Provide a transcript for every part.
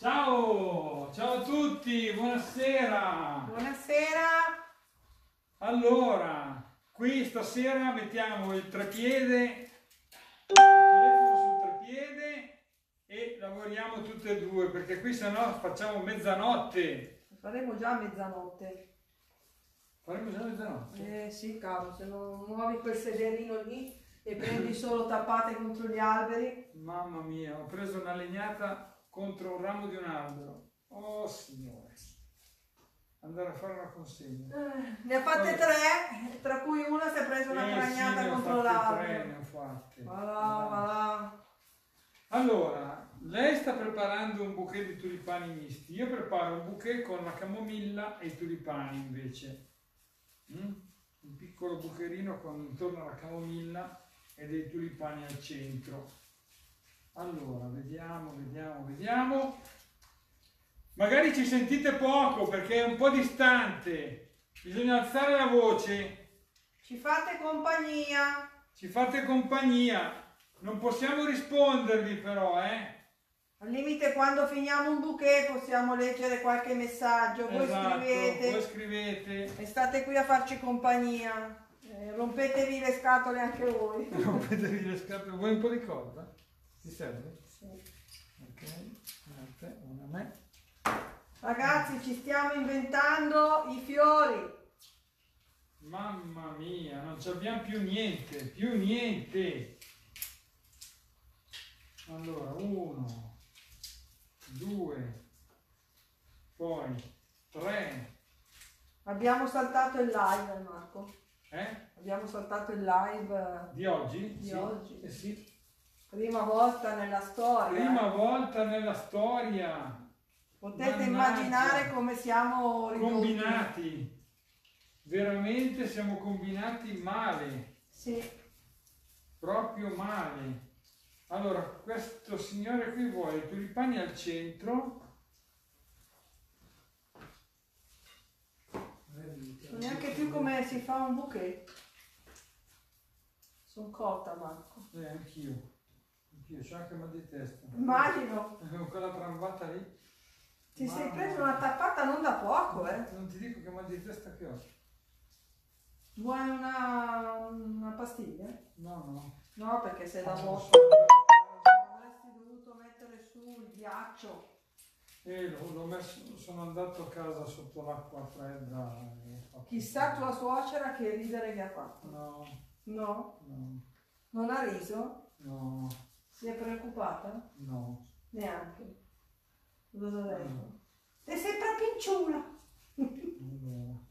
Ciao, ciao a tutti, buonasera. Buonasera. Allora, qui stasera mettiamo il trepiede, il telefono sul trepiede e lavoriamo tutte e due, perché qui sennò facciamo mezzanotte. Faremo già mezzanotte. Faremo già mezzanotte? Sì, cavolo, se non muovi quel sederino lì e prendi solo tappate contro gli alberi. Mamma mia, ho preso una legnata contro un ramo di un albero. Oh signore, andare a fare una consegna. Ne ha fatte tre, tra cui una si è presa una cragnata contro l'albero. Ne ho fatte. Voilà. Allora, lei sta preparando un bouquet di tulipani misti. Io preparo un bouquet con la camomilla e i tulipani invece. Un piccolo bucherino con intorno alla camomilla e dei tulipani al centro. Allora, vediamo. Magari ci sentite poco perché è un po' distante. Bisogna alzare la voce. Ci fate compagnia. Non possiamo rispondervi però, eh. Al limite quando finiamo un bouquet possiamo leggere qualche messaggio. Voi, esatto, scrivete. Voi scrivete. E state qui a farci compagnia. Rompetevi le scatole anche voi. Rompetevi le scatole. Vuoi un po' di corda? Ti serve? Sì. Ok, una a me. Ragazzi, ci stiamo inventando i fiori. Mamma mia, non ci abbiamo più niente, Allora, 1, 2, poi 3. Abbiamo saltato il live, Marco. Eh? Abbiamo saltato il live di oggi? Di oggi. Eh sì. Prima volta nella storia. Potete immaginare come siamo ridotti. Combinati. Veramente siamo combinati male. Sì. Proprio male. Allora, questo signore qui vuole i tulipani al centro. Non neanche più come si fa un bouquet. Sono cotta, Marco. Anch'io. Io c'ho anche mal di testa. Immagino. Quella trambata lì. Ti sei preso una tappata non da poco, eh. Non ti dico che mal di testa che ho. Vuoi una pastiglia? No. No, perché sei da morto. Avresti dovuto mettere su il ghiaccio. L'ho messo, sono andato a casa sotto l'acqua fredda. Chissà tua suocera che ridere che ha fatto. No. Non ha riso? No. Si è preoccupata? No. Neanche. Cosa ha detto? Sei sempre pinciula. No.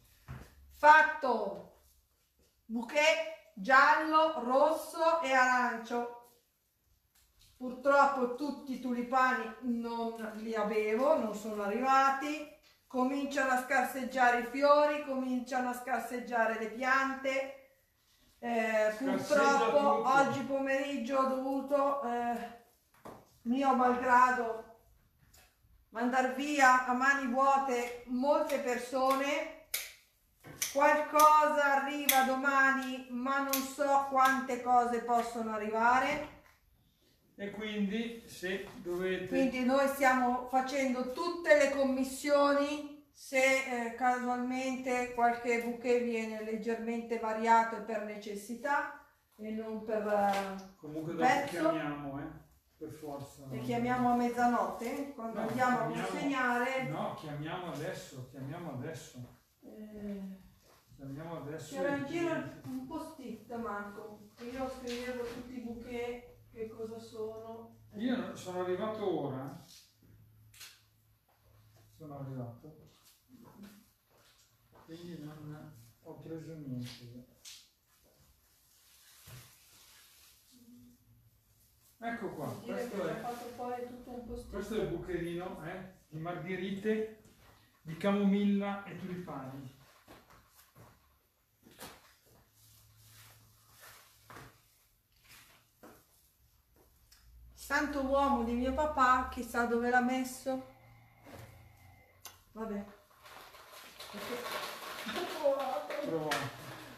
Fatto! Bouquet giallo, rosso e arancio. Purtroppo tutti i tulipani non li avevo, non sono arrivati. Cominciano a scarseggiare i fiori, cominciano a scarseggiare le piante. Purtroppo oggi pomeriggio ho dovuto, mio malgrado, mandar via a mani vuote molte persone. Qualcosa arriva domani, ma non so quante cose possono arrivare. E quindi se dovete... Quindi noi stiamo facendo tutte le commissioni. Se casualmente qualche bouquet viene leggermente variato per necessità e non per comunque pezzo, chiamiamo, per forza. E chiamiamo a mezzanotte quando andiamo a consegnare. No, chiamiamo adesso. Chiamiamo adesso. C'era in giro un post-it, Marco. Io scrivevo tutti i bouquet, che cosa sono. Io sono arrivato ora. Quindi non ho preso niente. Ecco qua, questo è il bucherino di margherite, di camomilla e tulipani. Santo uomo di mio papà, chissà dove l'ha messo. Vabbè.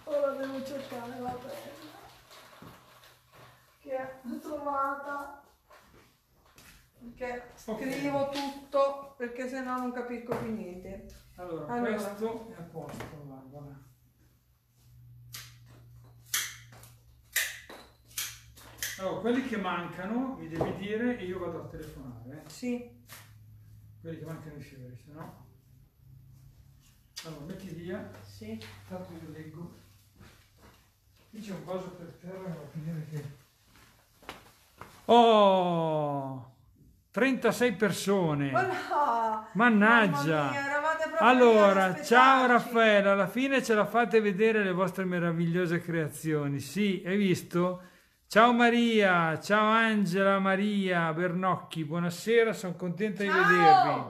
Ora devo cercare la penna che ho trovata. che scrivo tutto perché sennò non capisco più niente. Allora, questo è a posto, guarda. Allora, quelli che mancano mi devi dire e io vado a telefonare. Sì. Quelli che mancano i fiori, se no. Allora, metti via. Sì. Tanto io leggo. Qui c'è un vaso per terra, va a finire che... Oh! 36 persone. Oh no. Mannaggia. Mia, allora, ciao Raffaella, alla fine ce la fate vedere le vostre meravigliose creazioni. Sì, hai visto? Ciao Maria, ciao Angela Maria Bernocchi, buonasera, sono contenta di vedervi.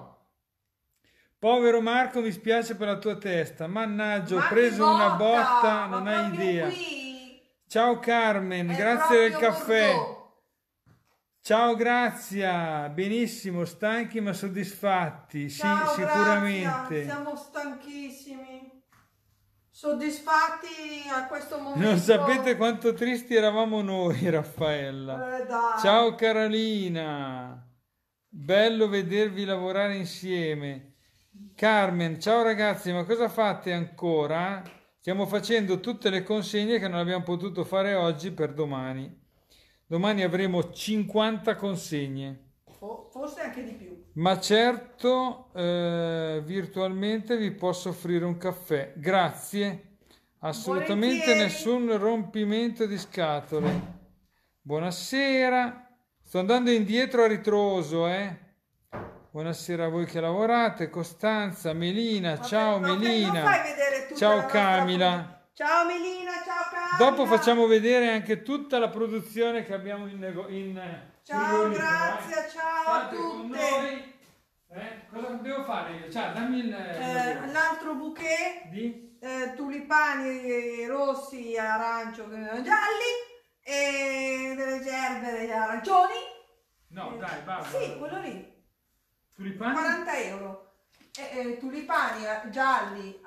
Povero Marco, mi spiace per la tua testa, mannaggia, ho preso una botta, non hai idea. Ciao Carmen, grazie del caffè. Ciao Grazia, benissimo, stanchi ma soddisfatti, sì, sicuramente. Siamo stanchissimi. Soddisfatti a questo momento. Non sapete quanto tristi eravamo noi, Raffaella. Ciao Carolina, bello vedervi lavorare insieme. Carmen, ciao ragazzi, ma cosa fate ancora? Stiamo facendo tutte le consegne che non abbiamo potuto fare oggi per domani. Domani avremo 50 consegne. Forse anche di più. Ma certo, virtualmente vi posso offrire un caffè. Grazie. Assolutamente volentieri. Nessun rompimento di scatole. Buonasera. Sto andando indietro a ritroso, Buonasera a voi che lavorate. Costanza, Melina. Vabbè, ciao Melina. Fai vedere tutta ciao Camila. Ciao Melina, ciao Camila. Dopo facciamo vedere anche tutta la produzione che abbiamo in ciao, grazie, ciao state a tutti. Noi, cosa devo fare io? Cioè, dammi l'altro bouquet di tulipani rossi, arancio, gialli e delle gerbere arancioni. No, dai, basta. Sì, quello lì. Tulipani? 40 euro. Tulipani gialli,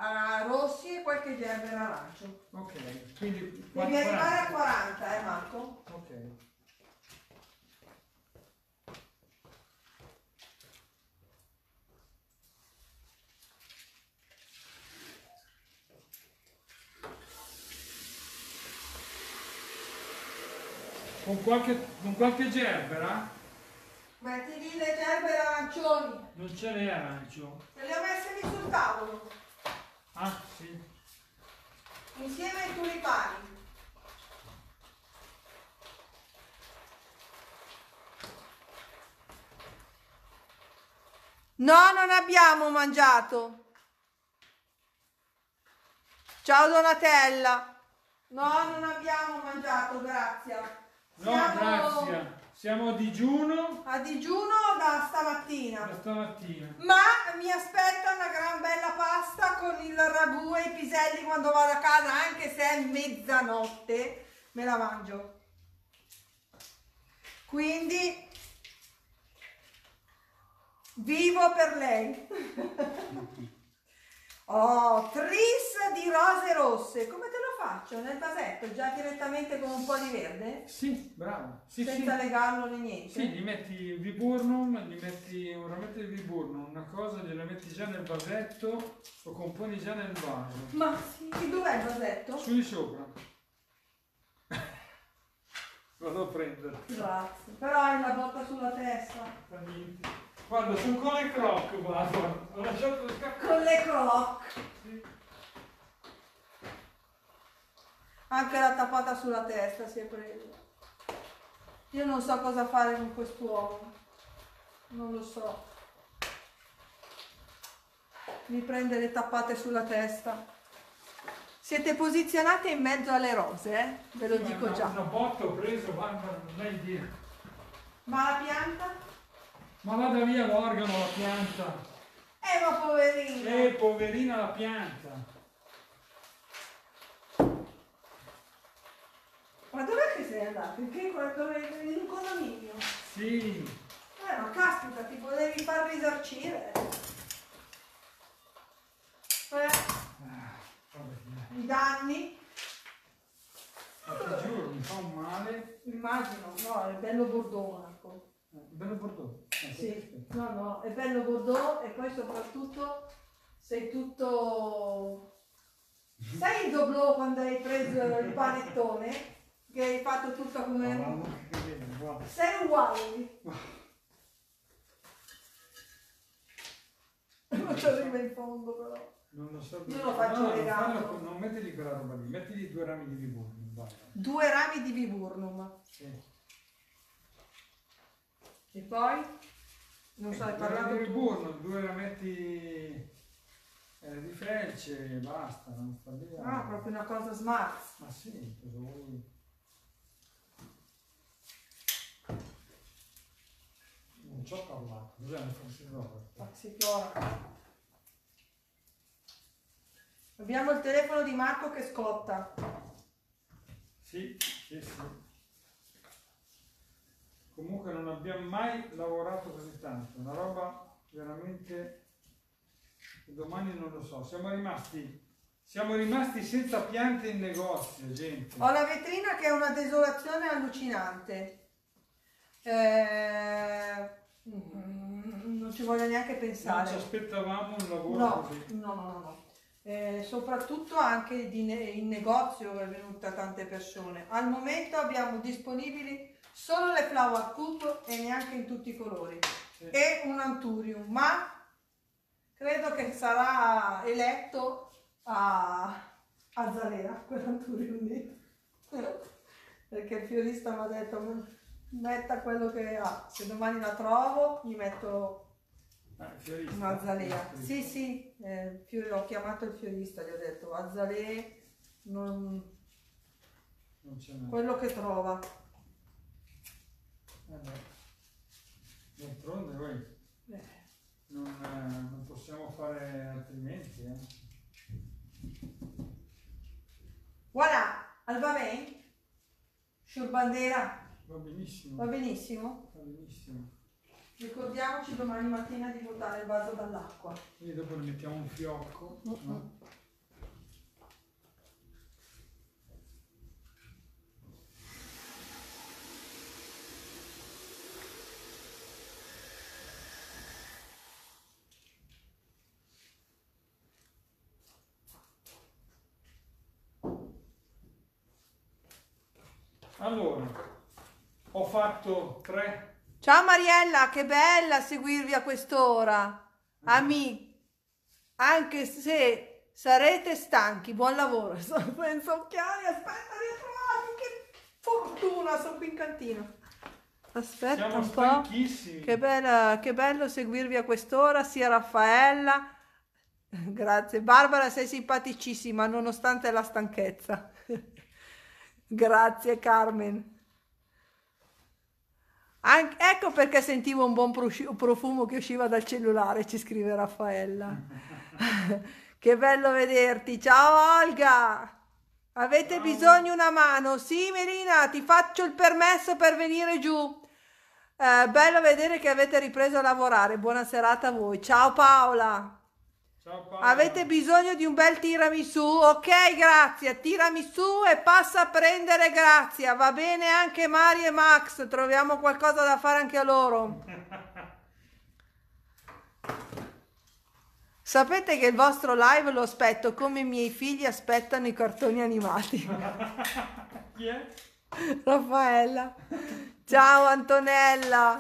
rossi e qualche gerbere arancio. Ok, quindi... Devi arrivare a 40, Marco? Ok. Con qualche gerbera? Metti lì le gerbere arancioni. Non ce n'è arancio. Te le ho messe lì sul tavolo. Ah, sì. Insieme ai tulipani. No, non abbiamo mangiato. Ciao Donatella. No, non abbiamo mangiato, grazie. No, grazie. Siamo a digiuno. A digiuno da stamattina. Da stamattina. Ma mi aspetta una gran bella pasta con il ragù e i piselli quando vado a casa, anche se è mezzanotte, me la mangio. Quindi vivo per lei. Oh, tris di rose rosse. Come te lo faccio? Nel vasetto, già direttamente con un po' di verde? Sì, bravo. Sì, senza legarlo né niente? Sì, gli metti il viburnum, gli metti un rametto di viburnum, una cosa, gliela metti già nel vasetto, lo componi già nel vaso. Ma sì, dov'è il vasetto? Su di sopra. Vado a prendere. Grazie. Però hai una botta sulla testa. Niente. Guarda, sono con le croc, guarda, ho lasciato il cappello. Con le croc? Sì. Anche la tappata sulla testa si è presa. Io non so cosa fare con quest'uomo. Non lo so. Mi prende le tappate sulla testa. Siete posizionate in mezzo alle rose, Ve lo dico già. Una botta ho preso, guarda, non hai idea. Ma la pianta? Ma vada via l'organo, la pianta! Ma poverina! Poverina la pianta! Ma dov'è che sei andato? In un condominio? Sì! Ma caspita, ti potevi far risarcire! I danni! Ma ti giuro, mi fa un male! Immagino, no, è bello bordeaux, Marco! Bello bordeaux! Sì, no, no, è bello Bordeaux e poi soprattutto sei tutto... Sai il doblò quando hai preso il panettone? Che hai fatto tutto come... Sei uguale. Non ci arriva in fondo però. Non lo so. Io lo faccio legato. Non mettili quella roba lì, mettili 2 rami di viburnum. Vai. 2 rami di viburnum. Sì. E poi? Non so, hai parlato di viburnum, 2 rametti di felce e basta, non sta bene. Ah, proprio una cosa smart. Ma sì, cosa vuoi? Non ci ho parlato, cos'è una falsifiora? Falsifiora. Abbiamo il telefono di Marco che scotta. Sì, sì, sì. Comunque non abbiamo mai lavorato così tanto, una roba veramente, domani non lo so, siamo rimasti senza piante in negozio, gente. Ho la vetrina che è una desolazione allucinante, non ci voglio neanche pensare. Non ci aspettavamo un lavoro così. No. Soprattutto anche in negozio è venuta tante persone. Al momento abbiamo disponibili solo le flower cup e neanche in tutti i colori, sì. E un anturium, ma credo che sarà eletto a Zalera quell'anturium lì perché il fiorista mi ha detto metta quello che ha, se domani la trovo gli metto una Zalera. Sì, sì, ho chiamato il fiorista, gli ho detto azalea non c'è quello che trova. D'altronde voi non possiamo fare altrimenti. Voilà, Alba May, sur bandera. Va benissimo. Va benissimo. Va benissimo. Ricordiamoci domani mattina di vuotare il vaso dall'acqua. Quindi dopo ne mettiamo un fiocco. No? Allora, ho fatto 3. Ciao Mariella, che bella seguirvi a quest'ora. Amici, anche se sarete stanchi, buon lavoro. Sono per insocchiare, aspetta, ritrovarmi, che fortuna, sono qui in cantina. Aspetta, siamo un po'. Che bello seguirvi a quest'ora, sia Raffaella. Grazie. Barbara, sei simpaticissima, nonostante la stanchezza. Grazie Carmen. Ecco perché sentivo un buon profumo che usciva dal cellulare, ci scrive Raffaella. Che bello vederti. Ciao Olga. Avete bisogno di una mano? Sì Melina, ti faccio il permesso per venire giù. Bello vedere che avete ripreso a lavorare. Buona serata a voi. Ciao Paola. Ciao Paola. Avete bisogno di un bel tiramisù? Ok, grazie. Tiramisù e passa a prendere, grazie. Va bene anche Mari e Max, troviamo qualcosa da fare anche a loro. Sapete che il vostro live lo aspetto come i miei figli aspettano i cartoni animati. Chi è? Raffaella. Ciao Antonella.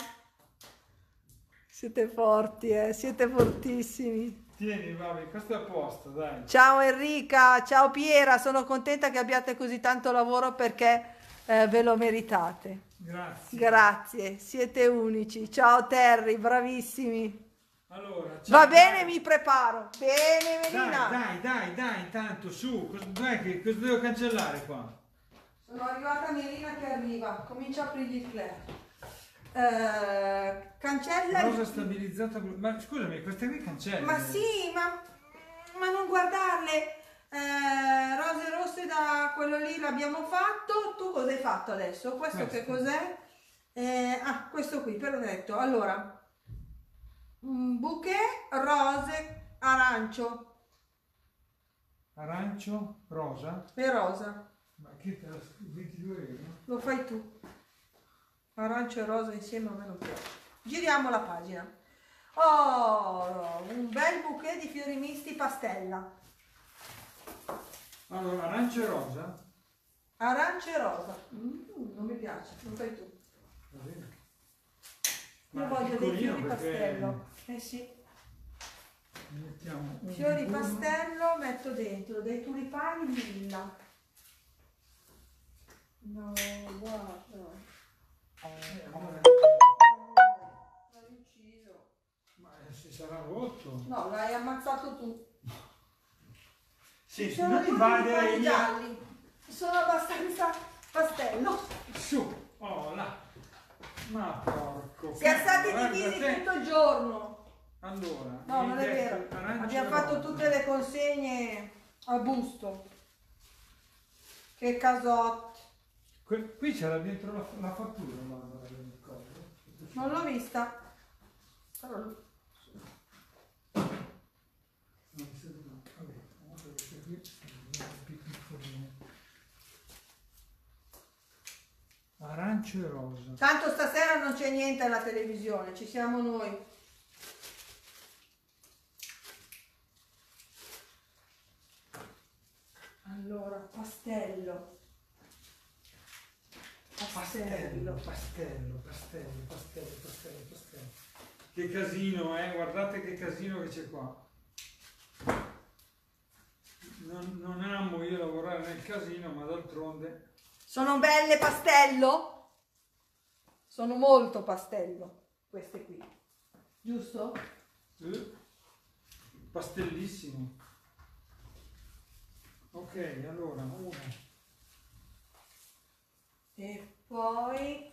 Siete forti, siete fortissimi. Tieni, vabbè, questo è a posto, dai. Ciao Enrica, ciao Piera, sono contenta che abbiate così tanto lavoro perché ve lo meritate. Grazie. Grazie, siete unici. Ciao Terry, bravissimi. Allora, ciao, va bene, dai. Mi preparo. Bene, Melina. Dai, intanto, su, cosa devo cancellare qua? Sono arrivata Melina che arriva, comincia a aprire il flare. Cancella rosa stabilizzata, ma scusami, queste qui cancella, ma sì, ma non guardarle. Rose rosse da quello lì l'abbiamo fatto. Tu cosa hai fatto adesso? Questo. Che cos'è? Questo qui, perfetto. Allora bouquet rose arancio rosa e rosa, ma che te la 22 euro? Lo fai tu. Arancio e rosa insieme a me lo piace. Giriamo la pagina. Oh, un bel bouquet di fiori misti pastella. Allora, arancia e rosa? Arancia e rosa. Non mi piace, non fai tu. Va bene. Io voglio dei fiori pastello. Eh sì. Mettiamo fiori pastello, metto dentro dei tulipani lilla. No, guarda. L'hai ucciso. Ma si sarà rotto. No, l'hai ammazzato tu. Sì, se non ti va dai gialli. Sono abbastanza pastello. Su, oh là. Ma porco. Si è stati divisi tutto il giorno. Allora, no, non è vero, abbiamo fatto tutte le consegne a busto. Che casotti. Qui c'era dentro la fattura, guarda, non l'ho vista. Allora. Arancio e rosa. Tanto stasera non c'è niente alla televisione, ci siamo noi. Allora, pastello. Pastello. Pastello, pastello, pastello, pastello, pastello, pastello. Che casino, guardate che casino che c'è qua. Non amo io lavorare nel casino, ma d'altronde... Sono belle pastello? Sono molto pastello, queste qui. Giusto? Pastellissimo. Ok, allora una. E poi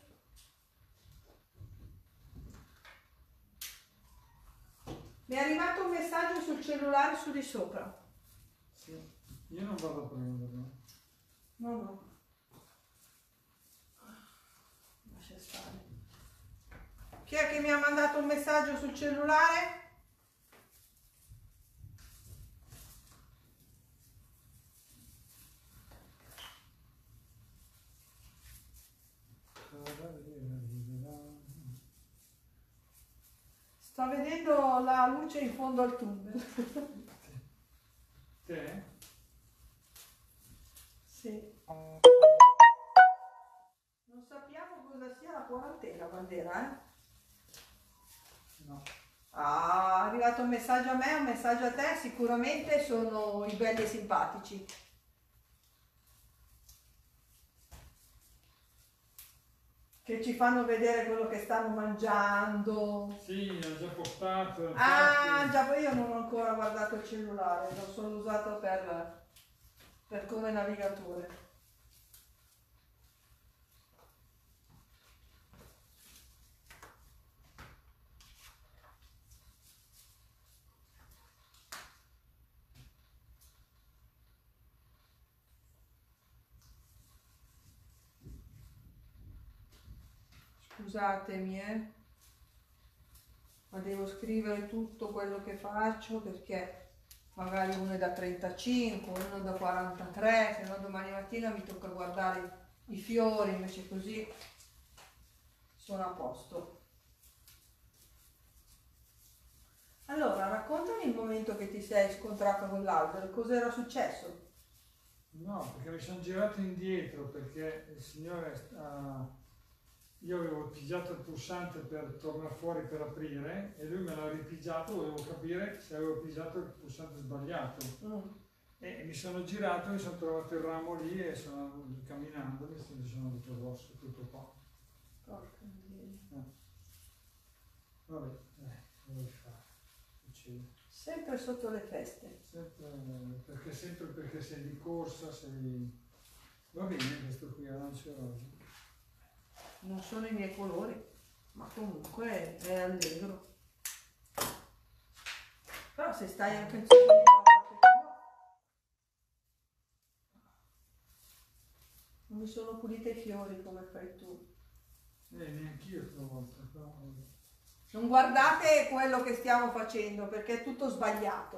mi è arrivato un messaggio sul cellulare su di sopra. Sì. Io non vado a prenderlo. No, no. Lascia stare. Chi è che mi ha mandato un messaggio sul cellulare? Sto vedendo la luce in fondo al tunnel. Te? Sì. Non sappiamo cosa sia la quarantena, bandiera, No. Ah, è arrivato un messaggio a me, un messaggio a te, sicuramente sono i belli e simpatici. Che ci fanno vedere quello che stanno mangiando. Sì, l'ho già postato. Ah, già, io non ho ancora guardato il cellulare, lo sono usato per come navigatore. Scusatemi, ma devo scrivere tutto quello che faccio perché magari uno è da 35, uno è da 43, se no domani mattina mi tocca guardare i fiori, invece così sono a posto. Allora, raccontami il momento che ti sei scontrata con l'albero, cos'era successo? No, perché mi sono girato indietro perché il signore sta... Io avevo pigiato il pulsante per tornare fuori per aprire e lui me l'ha ripigiato, volevo capire se avevo pigiato il pulsante sbagliato. E mi sono girato, mi sono trovato il ramo lì e sono camminando, mi sono avuto addosso tutto qua. Porca miseria. Vabbè, devo fare. Uccide. Sempre sotto le feste. Sempre perché sei di corsa, sei... Va bene questo qui, arancio e rosa. Non sono i miei colori, ma comunque è allegro. Però se stai anche in sogno... Non mi sono pulita i fiori come fai tu. Neanch'io stavolta. Però... Non guardate quello che stiamo facendo, perché è tutto sbagliato.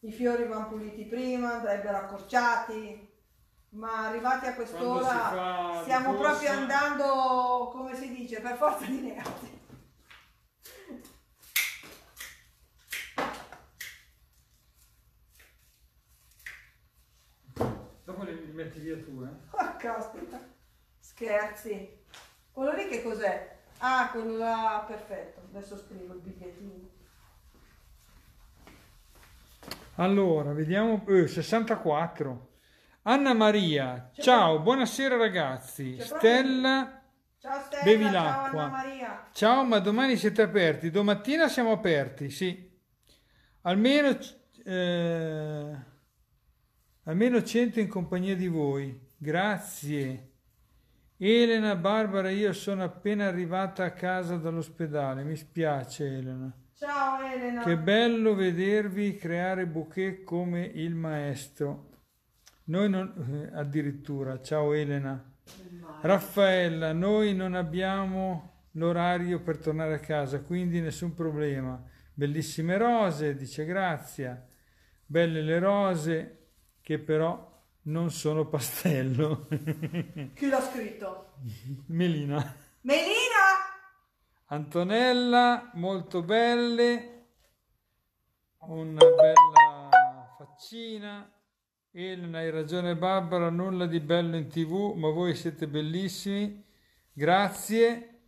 I fiori vanno puliti prima, andrebbero accorciati. Ma arrivati a quest'ora stiamo proprio andando, come si dice, per forza di negati. metti via tu, eh? Ah, caspita! Scherzi! Quello lì che cos'è? Ah, quello là, perfetto. Adesso scrivo il bigliettino. Allora, vediamo... 64. Anna Maria. Ciao, buonasera ragazzi. Stella... Ciao Stella, bevi l'acqua. Ciao Anna Maria. Ciao, ma domani siete aperti? Domattina siamo aperti, sì. Almeno 100 in compagnia di voi. Grazie. Elena, Barbara, io sono appena arrivata a casa dall'ospedale. Mi spiace, Elena. Ciao, Elena. Che bello vedervi creare bouquet come il maestro. Noi non... addirittura. Ciao, Elena. Raffaella, noi non abbiamo l'orario per tornare a casa, quindi nessun problema. Bellissime rose, dice Grazia, belle le rose che però non sono pastello. Chi l'ha scritto? Melina. Melina! Antonella, molto belle, una bella faccina. Elena, hai ragione Barbara, nulla di bello in TV, ma voi siete bellissimi, grazie.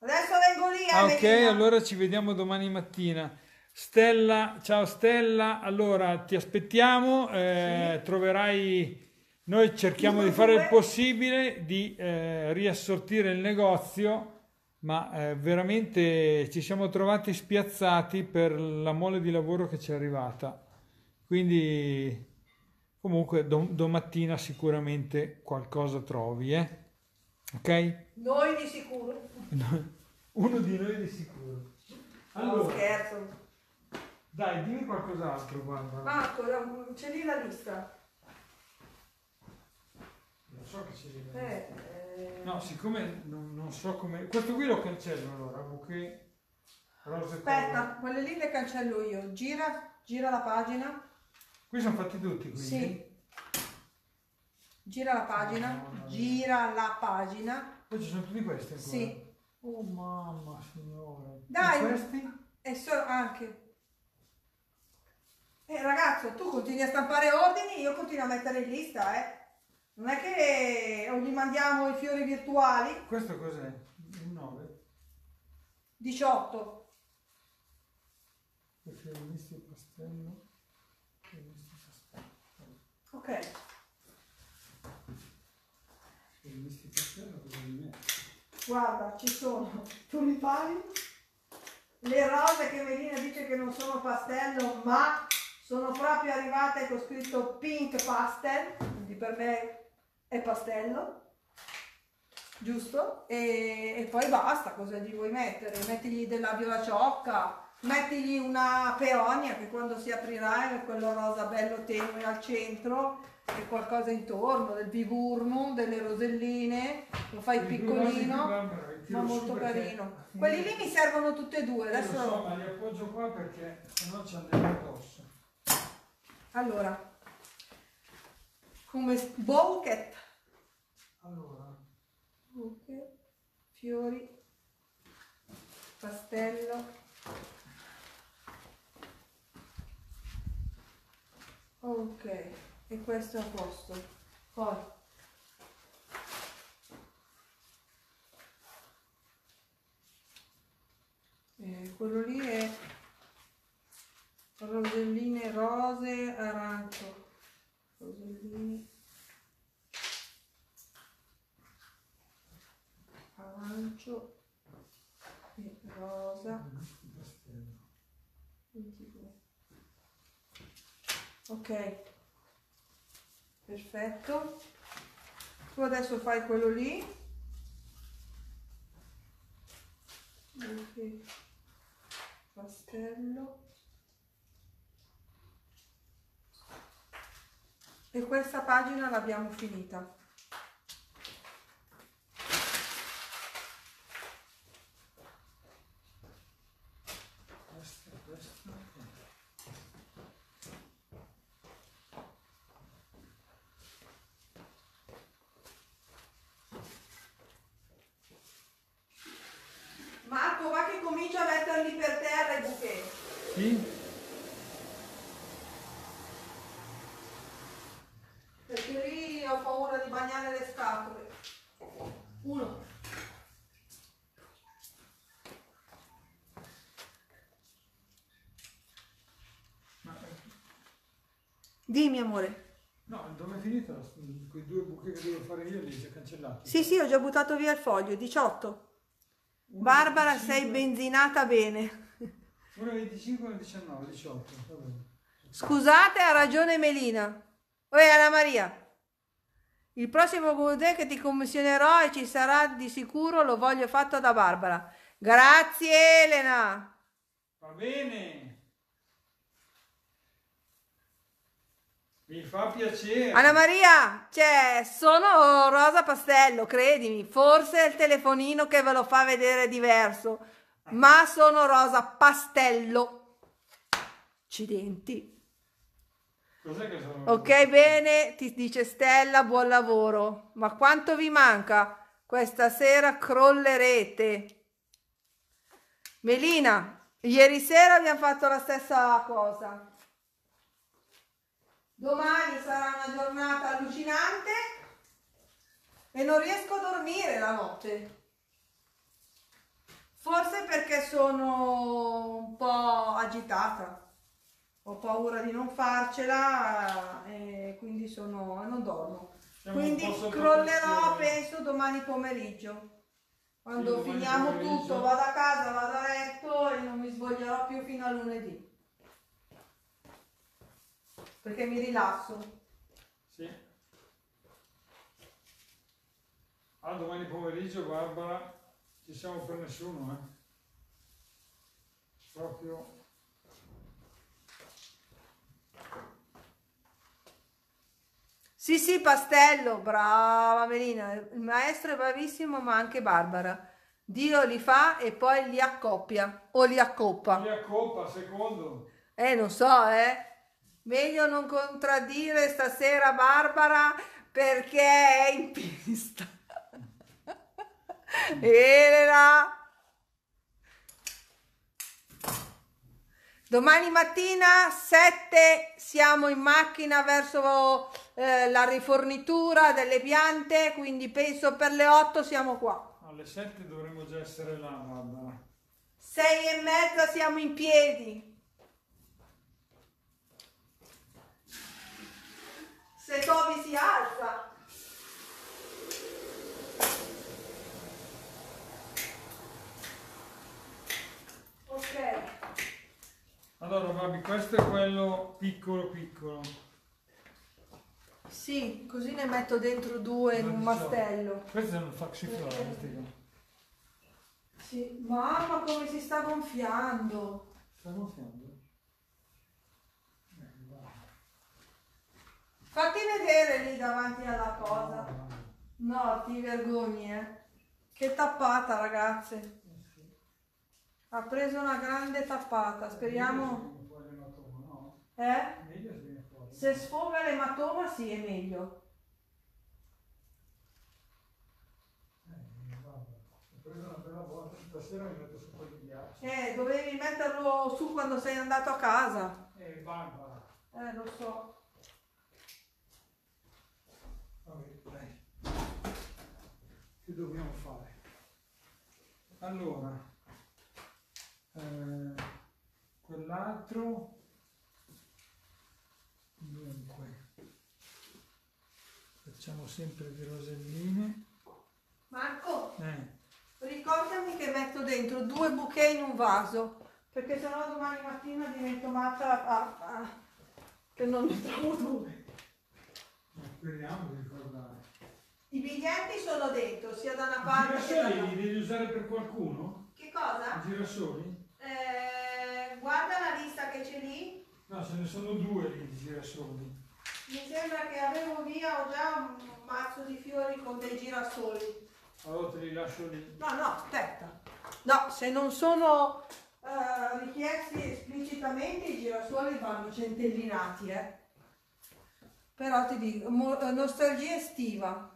Adesso vengo lì a Melina. Ok, allora ci vediamo domani mattina. Stella, ciao Stella, allora ti aspettiamo, sì. Troverai... Noi cerchiamo di fare il possibile di riassortire il negozio, ma veramente ci siamo trovati spiazzati per la mole di lavoro che ci è arrivata. Quindi comunque domattina sicuramente qualcosa trovi, ok? Noi di sicuro. Uno di noi di sicuro. Allora, no, scherzo. Dai, dimmi qualcos'altro, guarda. Marco, c'è lì la lista. Non so che c'è lì la lista. No, siccome non so come... Questo qui lo cancello allora, perché... Aspetta, quelle lì le cancello io. Gira la pagina. Qui sono fatti tutti, quindi? Sì. Gira la pagina, no. Gira la pagina. Poi ci sono tutti questi ancora? Sì. Oh mamma signora. Dai! E questi? E anche. Ragazzo, tu continui a stampare ordini, io continuo a mettere in lista, Non è che o gli mandiamo i fiori virtuali. Questo cos'è? Il 9? 18. Ok. Guarda, ci sono tulipani, le rose che Melina dice che non sono pastello, ma sono proprio arrivate con scritto pink pastel, quindi per me è pastello, giusto? E poi basta, cosa gli vuoi mettere? Mettigli della viola ciocca. Mettigli una peonia che quando si aprirà è quello rosa bello tenue al centro e qualcosa intorno, del vivurnum, delle roselline, lo fai piccolino ma molto carino. Quelli lì mi servono tutte e due. Adesso... Lo so, ma li appoggio qua perché sennò ci andiamo addosso. Allora, come bouquet. Allora, bouquet, fiori, pastello. Ok, e questo è a posto. Poi quello lì è roselline rose arancio. Roselline arancio e rosa. Ok, perfetto. Tu adesso fai quello lì. Ok, pastello. E questa pagina l'abbiamo finita. Dimmi, amore. No, dove è finita? Quei due buchi che devo fare io li ho cancellati. Sì, sì, ho già buttato via il foglio, 18. 1, Barbara, 25... sei benzinata bene. 1,25, 19, 18. Va bene. Scusate, ha ragione Melina. Uè, Anna Maria. Il prossimo godè che ti commissionerò e ci sarà di sicuro lo voglio fatto da Barbara. Grazie, Elena. Va bene. Mi fa piacere. Anna Maria, cioè, sono rosa pastello, credimi. Forse è il telefonino che ve lo fa vedere diverso, ma sono rosa pastello. Accidenti. Cos'è che sono? Ok, bene, ti dice Stella, buon lavoro. Ma quanto vi manca? Questa sera crollerete. Melina, ieri sera abbiamo fatto la stessa cosa. Domani sarà una giornata allucinante e non riesco a dormire la notte. Forse perché sono un po' agitata, ho paura di non farcela e quindi non dormo. Quindi crollerò, penso, domani pomeriggio. Quando finiamo tutto vado a casa, vado a letto e non mi svoglierò più fino a lunedì. Perché mi rilasso. Sì. Ah, domani pomeriggio, Barbara, ci siamo per nessuno, eh? Proprio... Sì, sì, pastello, brava Melina. Il maestro è bravissimo, ma anche Barbara. Dio li fa e poi li accoppia. O li accoppa. Li accoppa, secondo. Non so, Meglio non contraddire stasera Barbara perché è in pista. Elena! Domani mattina 7 siamo in macchina verso la rifornitura delle piante, quindi penso per le 8 siamo qua. Alle 7 dovremmo già essere là, Barbara. 6:30 siamo in piedi. Se Toby si alza. Ok. Allora, Babi, questo è quello piccolo piccolo. Sì, così ne metto dentro due in un mastello. Questo è un facciflare. Sì, mamma, come si sta gonfiando. Sta gonfiando? Fatti vedere lì davanti alla cosa. No, ti vergogni, Che tappata, ragazze. Ha preso una grande tappata. Speriamo... Se sfoga l'ematoma, sì, è meglio. Ho preso una bella volta. Stasera mi metto su un po' di ghiaccio. Dovevi metterlo su quando sei andato a casa. Barbara. Lo so. Che dobbiamo fare? Allora, quell'altro, dunque, facciamo sempre le roselline. Marco, ricordami che metto dentro due bouquet in un vaso, perché sennò domani mattina divento matta che non ne trovo due. Speriamo di ricordare. I biglietti sono dentro, sia da una parte che dall'altra. I girasoli li devi usare per qualcuno? Che cosa? I girasoli? Guarda la lista che c'è lì. No, ce ne sono due lì di girasoli. Mi sembra che avevo via, ho già un mazzo di fiori con dei girasoli. Allora te li lascio lì. No, no, aspetta. No, se non sono richiesti esplicitamente i girasoli vanno centellinati, Però ti dico, nostalgia estiva,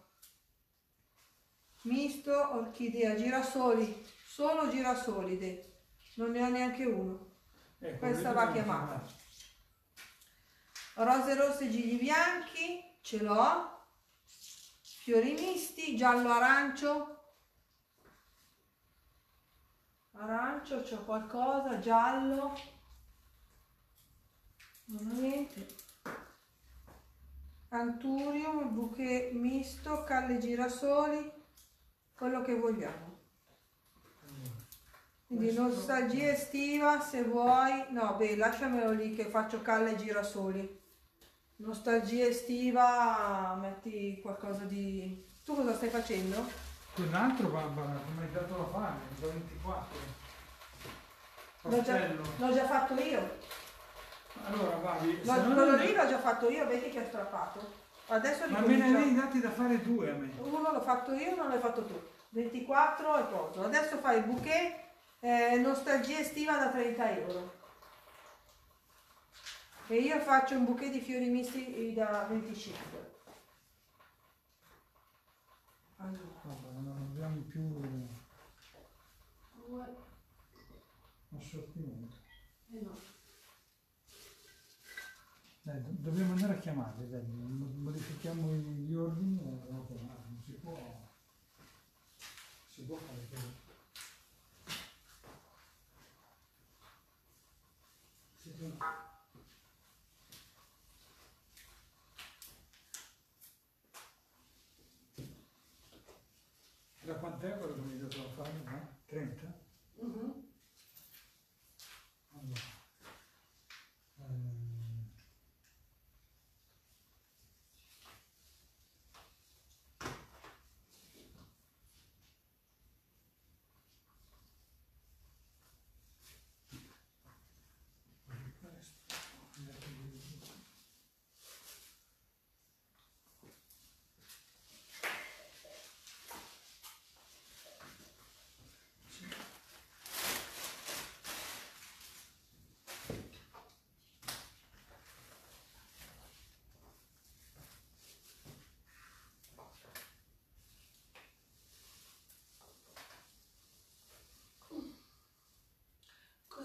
misto, orchidea, girasoli, solo girasoli, non ne ho neanche uno, questa va chiamata. Rose rosse e gigli bianchi, ce l'ho, fiori misti, giallo arancio, c'ho qualcosa, giallo, non ho niente. anturium, bouquet misto, calle girasoli, quello che vogliamo. Quindi nostalgia estiva, se vuoi, no, beh, lasciamelo lì che faccio calle girasoli. Nostalgia estiva, metti qualcosa di... Tu cosa stai facendo? Quell'altro, Barbara, mi hai dato la fame, da 24. L'ho già fatto io. Allora, Babi, quello lì l'ho già fatto io, vedi che ho strappato. Adesso ricominciamo. Ma me ne avevi dati da fare due a me. Uno l'ho fatto io, uno l'hai fatto tu. 24 è pronto. Adesso fai il bouquet nostalgia estiva da 30 euro. E io faccio un bouquet di fiori misti da 25. Allora. Vabbè, non abbiamo più assortimento. No. Dobbiamo andare a chiamarli, dai. Modifichiamo gli ordini e la chiamata. Non si può. Si può fare così. Da quant'è quello che mi hai dato a fare? 30?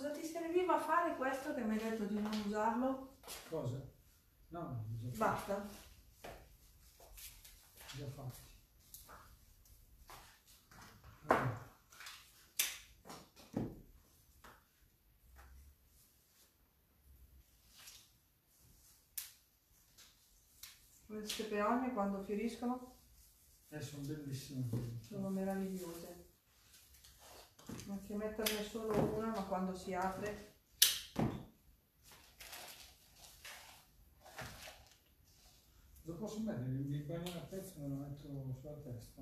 Allora, serviva a fare questo che mi hai detto di non usarlo? Cosa? No, no, basta. Già fatti. Allora. Queste peonie quando fioriscono? Sono bellissime. Sono meravigliose. Non si metterne solo una, ma quando si apre... Lo posso mettere, mi bagno una pezza e me la metto sulla testa.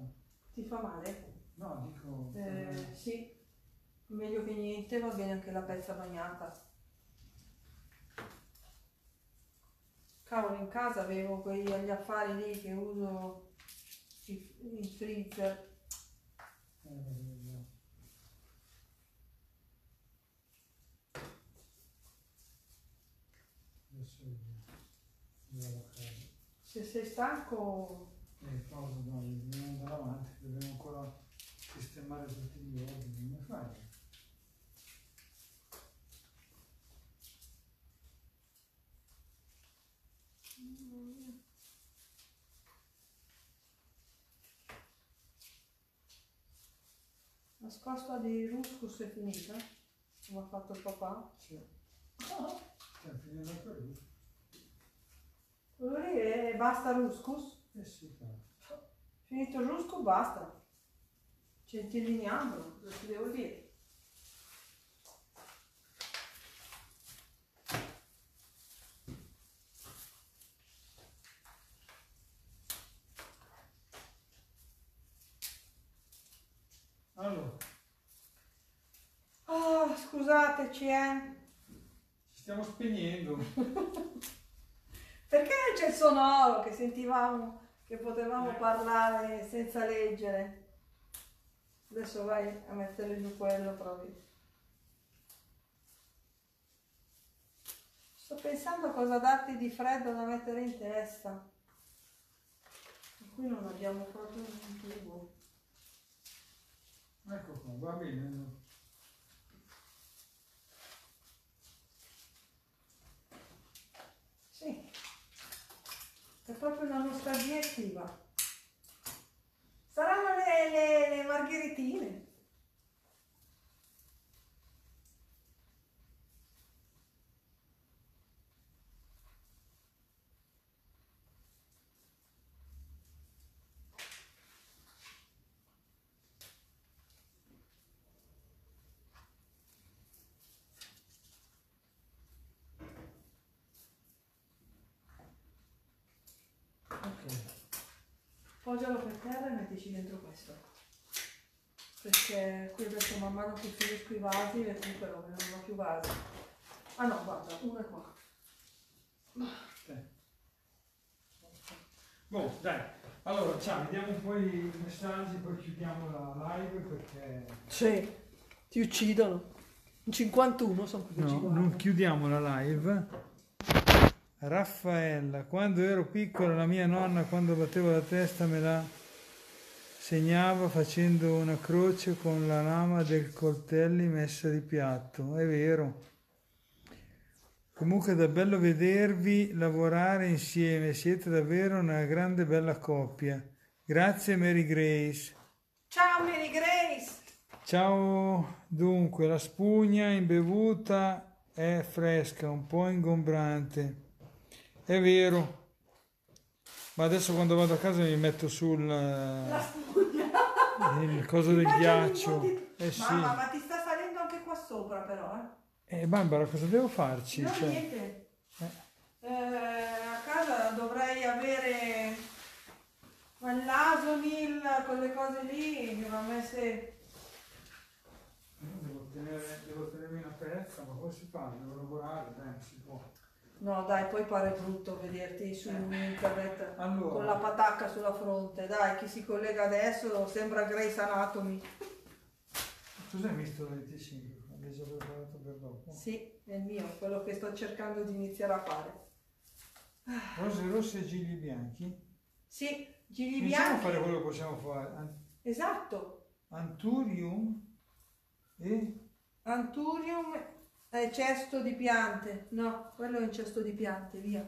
Ti fa male? No, dico... sì, meglio che niente, va bene anche la pezza bagnata. Cavolo, in casa avevo quegli affari lì che uso il freezer. Se sei stanco... Cosa noi dobbiamo andare avanti, dobbiamo ancora sistemare tutti gli ordini, come fai? La scosta di Ruscus è finita? Come ha fatto il papà? Sì. Oh. Stiamo finendo per lui. E basta Ruscus? Eh sì, certo. Finito il Ruscus, basta. Centelliniamolo, cosa ti devo dire? Allora. Oh, scusateci, eh. Ci stiamo spegnendo. Perché non c'è il sonoro che sentivamo, che potevamo parlare senza leggere? Adesso vai a mettere giù quello, provi. Sto pensando cosa darti di freddo da mettere in testa. Qui non abbiamo proprio un tubo. Ecco qua, va bene. È proprio una nostalgia estiva. Saranno le margheritine. Poggialo per terra e mettici dentro questo, perché qui adesso man mano che finisco i vasi recupero, non ho più vasi. Ah no, guarda, uno è qua. Boh, dai, allora ciao, vediamo un po' i messaggi, poi chiudiamo la live perché... Sì, ti uccidono. 51 sono qui. No, non chiudiamo la live. Raffaella, quando ero piccola la mia nonna quando battevo la testa me la segnava facendo una croce con la lama del coltelli messa di piatto, è vero. Comunque è da bello vedervi lavorare insieme, siete davvero una grande bella coppia. Grazie Mary Grace. Ciao Mary Grace. Ciao, dunque la spugna imbevuta è fresca, un po' ingombrante. È vero, ma adesso quando vado a casa mi metto sul il coso del ghiaccio. Sì. Mamma, ma ti sta salendo anche qua sopra però. Barbara, cosa devo farci? No, cioè... niente. A casa dovrei avere quell'asonil, quelle cose lì che mi ha messe... Devo tenermi una pezza, ma cosa si fa? Devo lavorare, dai, si può. No dai, poi pare brutto vederti su internet allora, con la patacca sulla fronte. Dai, chi si collega adesso sembra Grey's Anatomy. Tu sei visto il 25? L'hai già preparato per dopo? Sì, è il mio, quello che sto cercando di iniziare a fare. Rose rosse e gigli bianchi? Sì, gigli bianchi. Possiamo fare quello che possiamo fare. Esatto. Anturium e? Anturium... È cesto di piante, no, quello è un cesto di piante, via.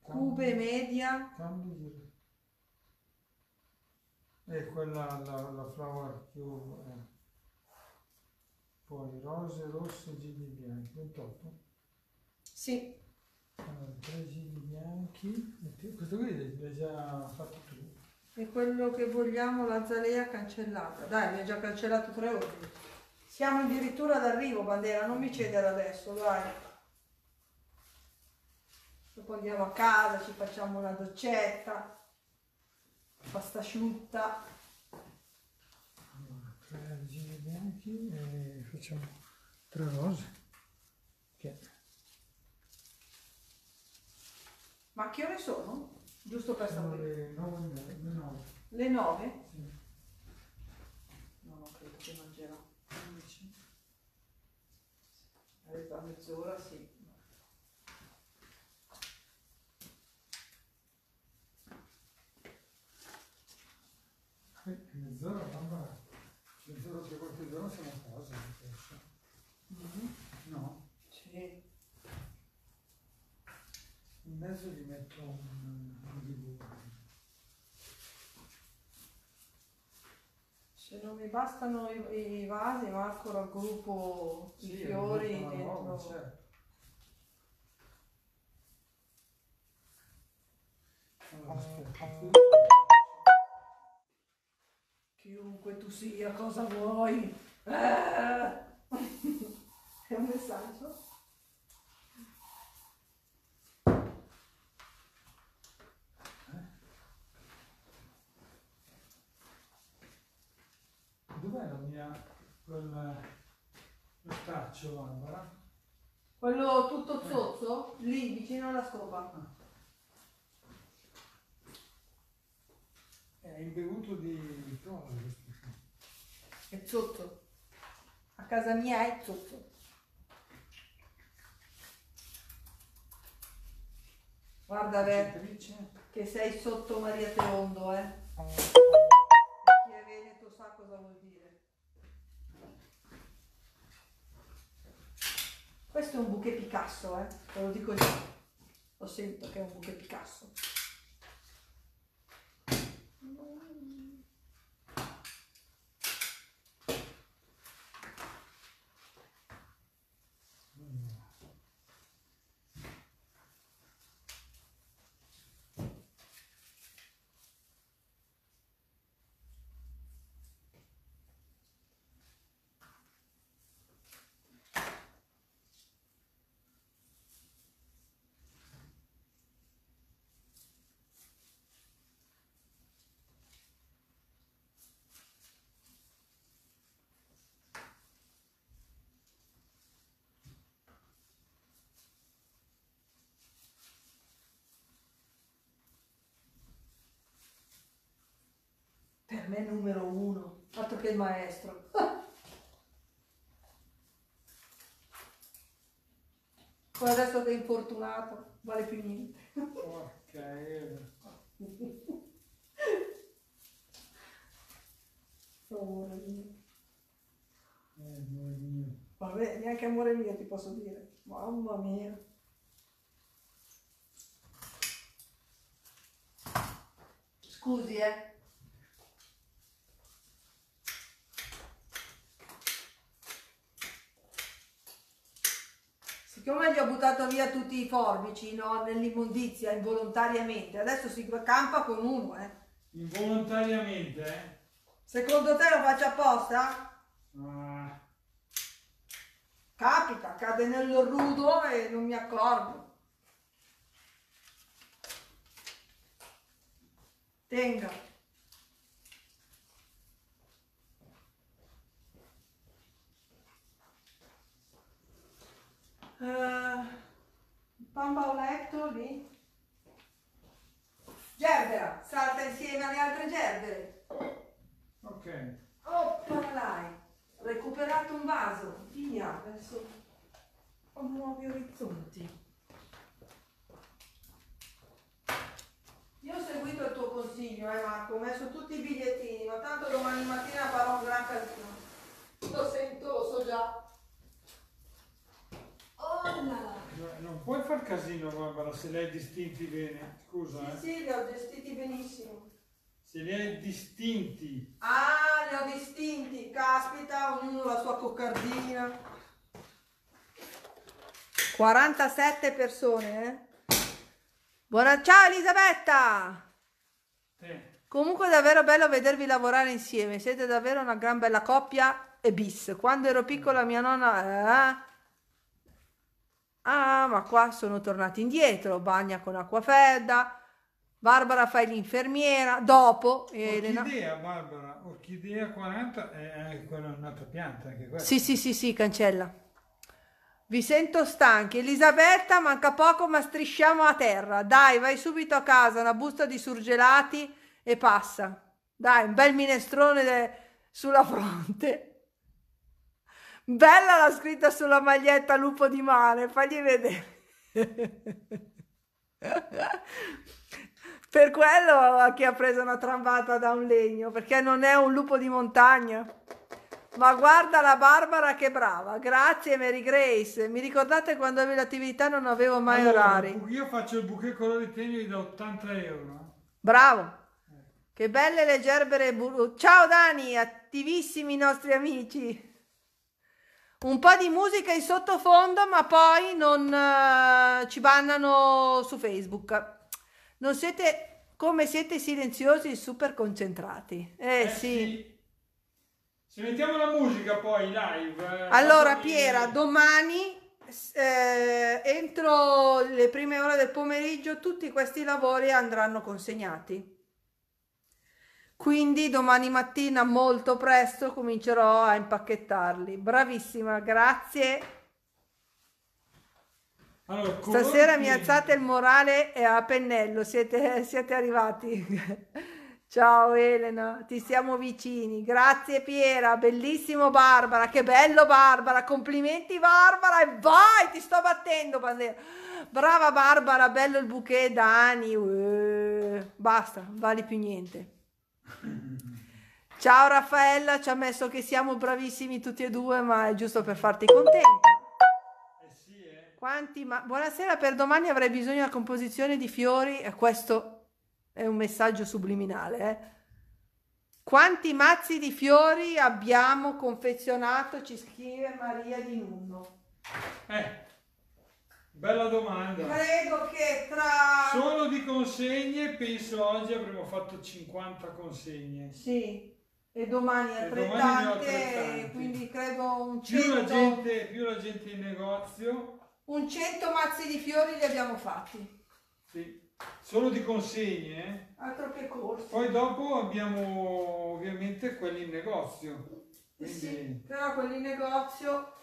Cube media. Cambi. E quella la flower più. Poi rose, rosse, gigli bianchi, 28. Sì. Allora, 3 gigli bianchi. Questo qui l'hai già fatto tu. E quello che vogliamo, la zalea cancellata. Dai, mi ha già cancellato 3 ordini. Siamo addirittura d'arrivo, Bandera, non mi cedere adesso, dai. Dopo andiamo a casa, ci facciamo una doccetta, pasta asciutta. Allora, 3 argini bianchi e facciamo 3 rose. Okay. Ma che ore sono? Giusto per sapere. Le 9? Sì. No, non credo che mangerà. 11. A mezz'ora, sì. Mezz'ora, mamma. Mezz'ora, 3 quarti d'ora siamo a casa, penso. No? Sì. In mezzo gli metto un dibujo. Se non mi bastano i vasi, Marco raggruppo i fiori dentro. Roba, certo. Chiunque tu sia, cosa vuoi? È un messaggio? Dov'è la mia, lo staccio, Barbara? Quello tutto zozzo? Lì, vicino alla scopa. È imbevuto di cose. È zozzo. A casa mia è zozzo. Guarda, Beh, che sei sotto Maria Teondo, Chi è veneto sa cosa vuol dire. Questo è un bouquet Picasso, te lo dico io, lo sento che è un bouquet Picasso. per me numero uno, altro che il maestro. Poi adesso che è infortunato, vale più niente. Porca Eva. Amore mio. Amore mio. Vabbè, neanche amore mio ti posso dire. Mamma mia. Scusi, Siccome gli ho buttato via tutti i forbici, no? Nell'immondizia, involontariamente, adesso si campa con uno, Involontariamente, Secondo te lo faccio apposta? Ah. Capita, cade nello rudo e non mi accorgo. Tenga. Bambaoletto lì. Gerbera, salta insieme alle altre gerbere. Ok. Oh, parlai. Recuperato un vaso. Via, verso nuovi orizzonti. Io ho seguito il tuo consiglio, Marco, ho messo tutti i bigliettini, ma tanto domani mattina farò un gran casino. Lo sento, lo so già. Oh là là. Non puoi far casino, Barbara, se li hai distinti bene. Scusa, Sì, sì, li ho gestiti benissimo. Se li hai distinti. Ah, li ho distinti, caspita, ognuno la sua coccardina. 47 persone, Buona... Ciao Elisabetta! Comunque è davvero bello vedervi lavorare insieme, siete davvero una gran bella coppia e bis. Quando ero piccola mia nonna... Ah, ma qua sono tornati indietro, bagna con acqua fredda, Barbara fai l'infermiera, dopo... Elena... Orchidea, Barbara, orchidea 40 è quella un'altra pianta anche questa. Sì, sì, sì, sì, cancella. Vi sento stanchi. Elisabetta, manca poco ma strisciamo a terra. Dai, vai subito a casa, una busta di surgelati e passa. Dai, un bel minestrone sulla fronte. Bella la scritta sulla maglietta lupo di mare, fagli vedere. Per quello che ha preso una trambata da un legno, perché non è un lupo di montagna. Ma guarda la Barbara che brava, grazie Mary Grace, mi ricordate quando avevo l'attività non avevo mai orari. Io faccio il bouquet colore di tenue da 80 euro. Bravo, che belle le gerbere blu. Ciao Dani, attivissimi i nostri amici. Un po' di musica in sottofondo ma poi non ci bannano su Facebook. Non siete come siete silenziosi e super concentrati. Sì. Se mettiamo la musica poi live. Allora Piera, domani entro le prime ore del pomeriggio tutti questi lavori andranno consegnati. Quindi domani mattina molto presto comincerò a impacchettarli. Bravissima, grazie. Allora, stasera mi alzate il morale a pennello, siete arrivati. Ciao Elena, ti siamo vicini, grazie Piera, bellissimo Barbara, che bello Barbara, complimenti Barbara e vai, ti sto battendo Bandera, brava Barbara, bello il bouquet Dani, basta, non vale più niente. Ciao Raffaella, ci ha messo che siamo bravissimi tutti e due, ma è giusto per farti contenta. Quanti buonasera, per domani avrei bisogno di una composizione di fiori e questo... È un messaggio subliminale, Quanti mazzi di fiori abbiamo confezionato? Ci scrive Maria Di Nunno. Bella domanda. Credo che tra... Solo di consegne, penso oggi avremo fatto 50 consegne. Sì, e domani altrettante, quindi credo un 100... Più la gente in negozio. Un 100 mazzi di fiori li abbiamo fatti. Sì. Solo di consegne, Altro che corsi. Poi dopo abbiamo ovviamente quelli in negozio. Quindi... Sì, però quelli in negozio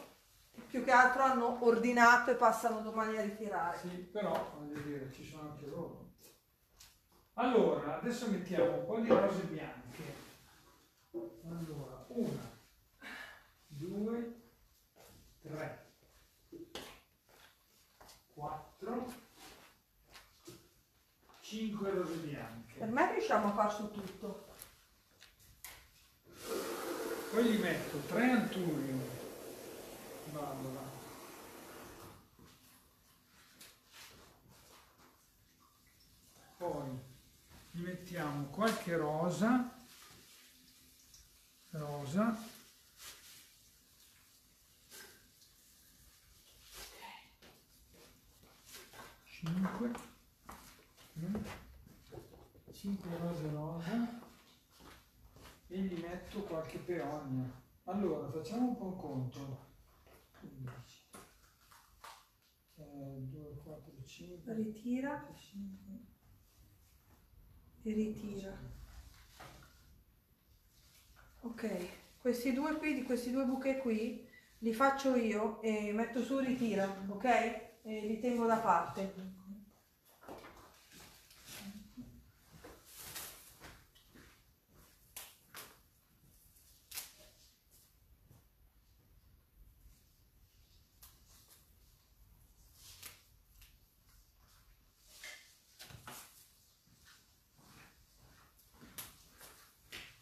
più che altro hanno ordinato e passano domani a ritirare. Sì, però voglio dire, ci sono anche loro. Allora, adesso mettiamo un po' di rose bianche. Allora, 1, 2, 3, 4, 5 rose bianche. Per me riusciamo a far su tutto. Poi gli metto 3 anturium, valvola, 5 qualche rosa, cinque rosa e gli metto qualche peonia. Allora facciamo un po' un conto. 2, 4, 5, ritira e ritira. Ok, questi due qui, di questi due buche qui, li faccio io e metto su ritira, ok? E li tengo da parte.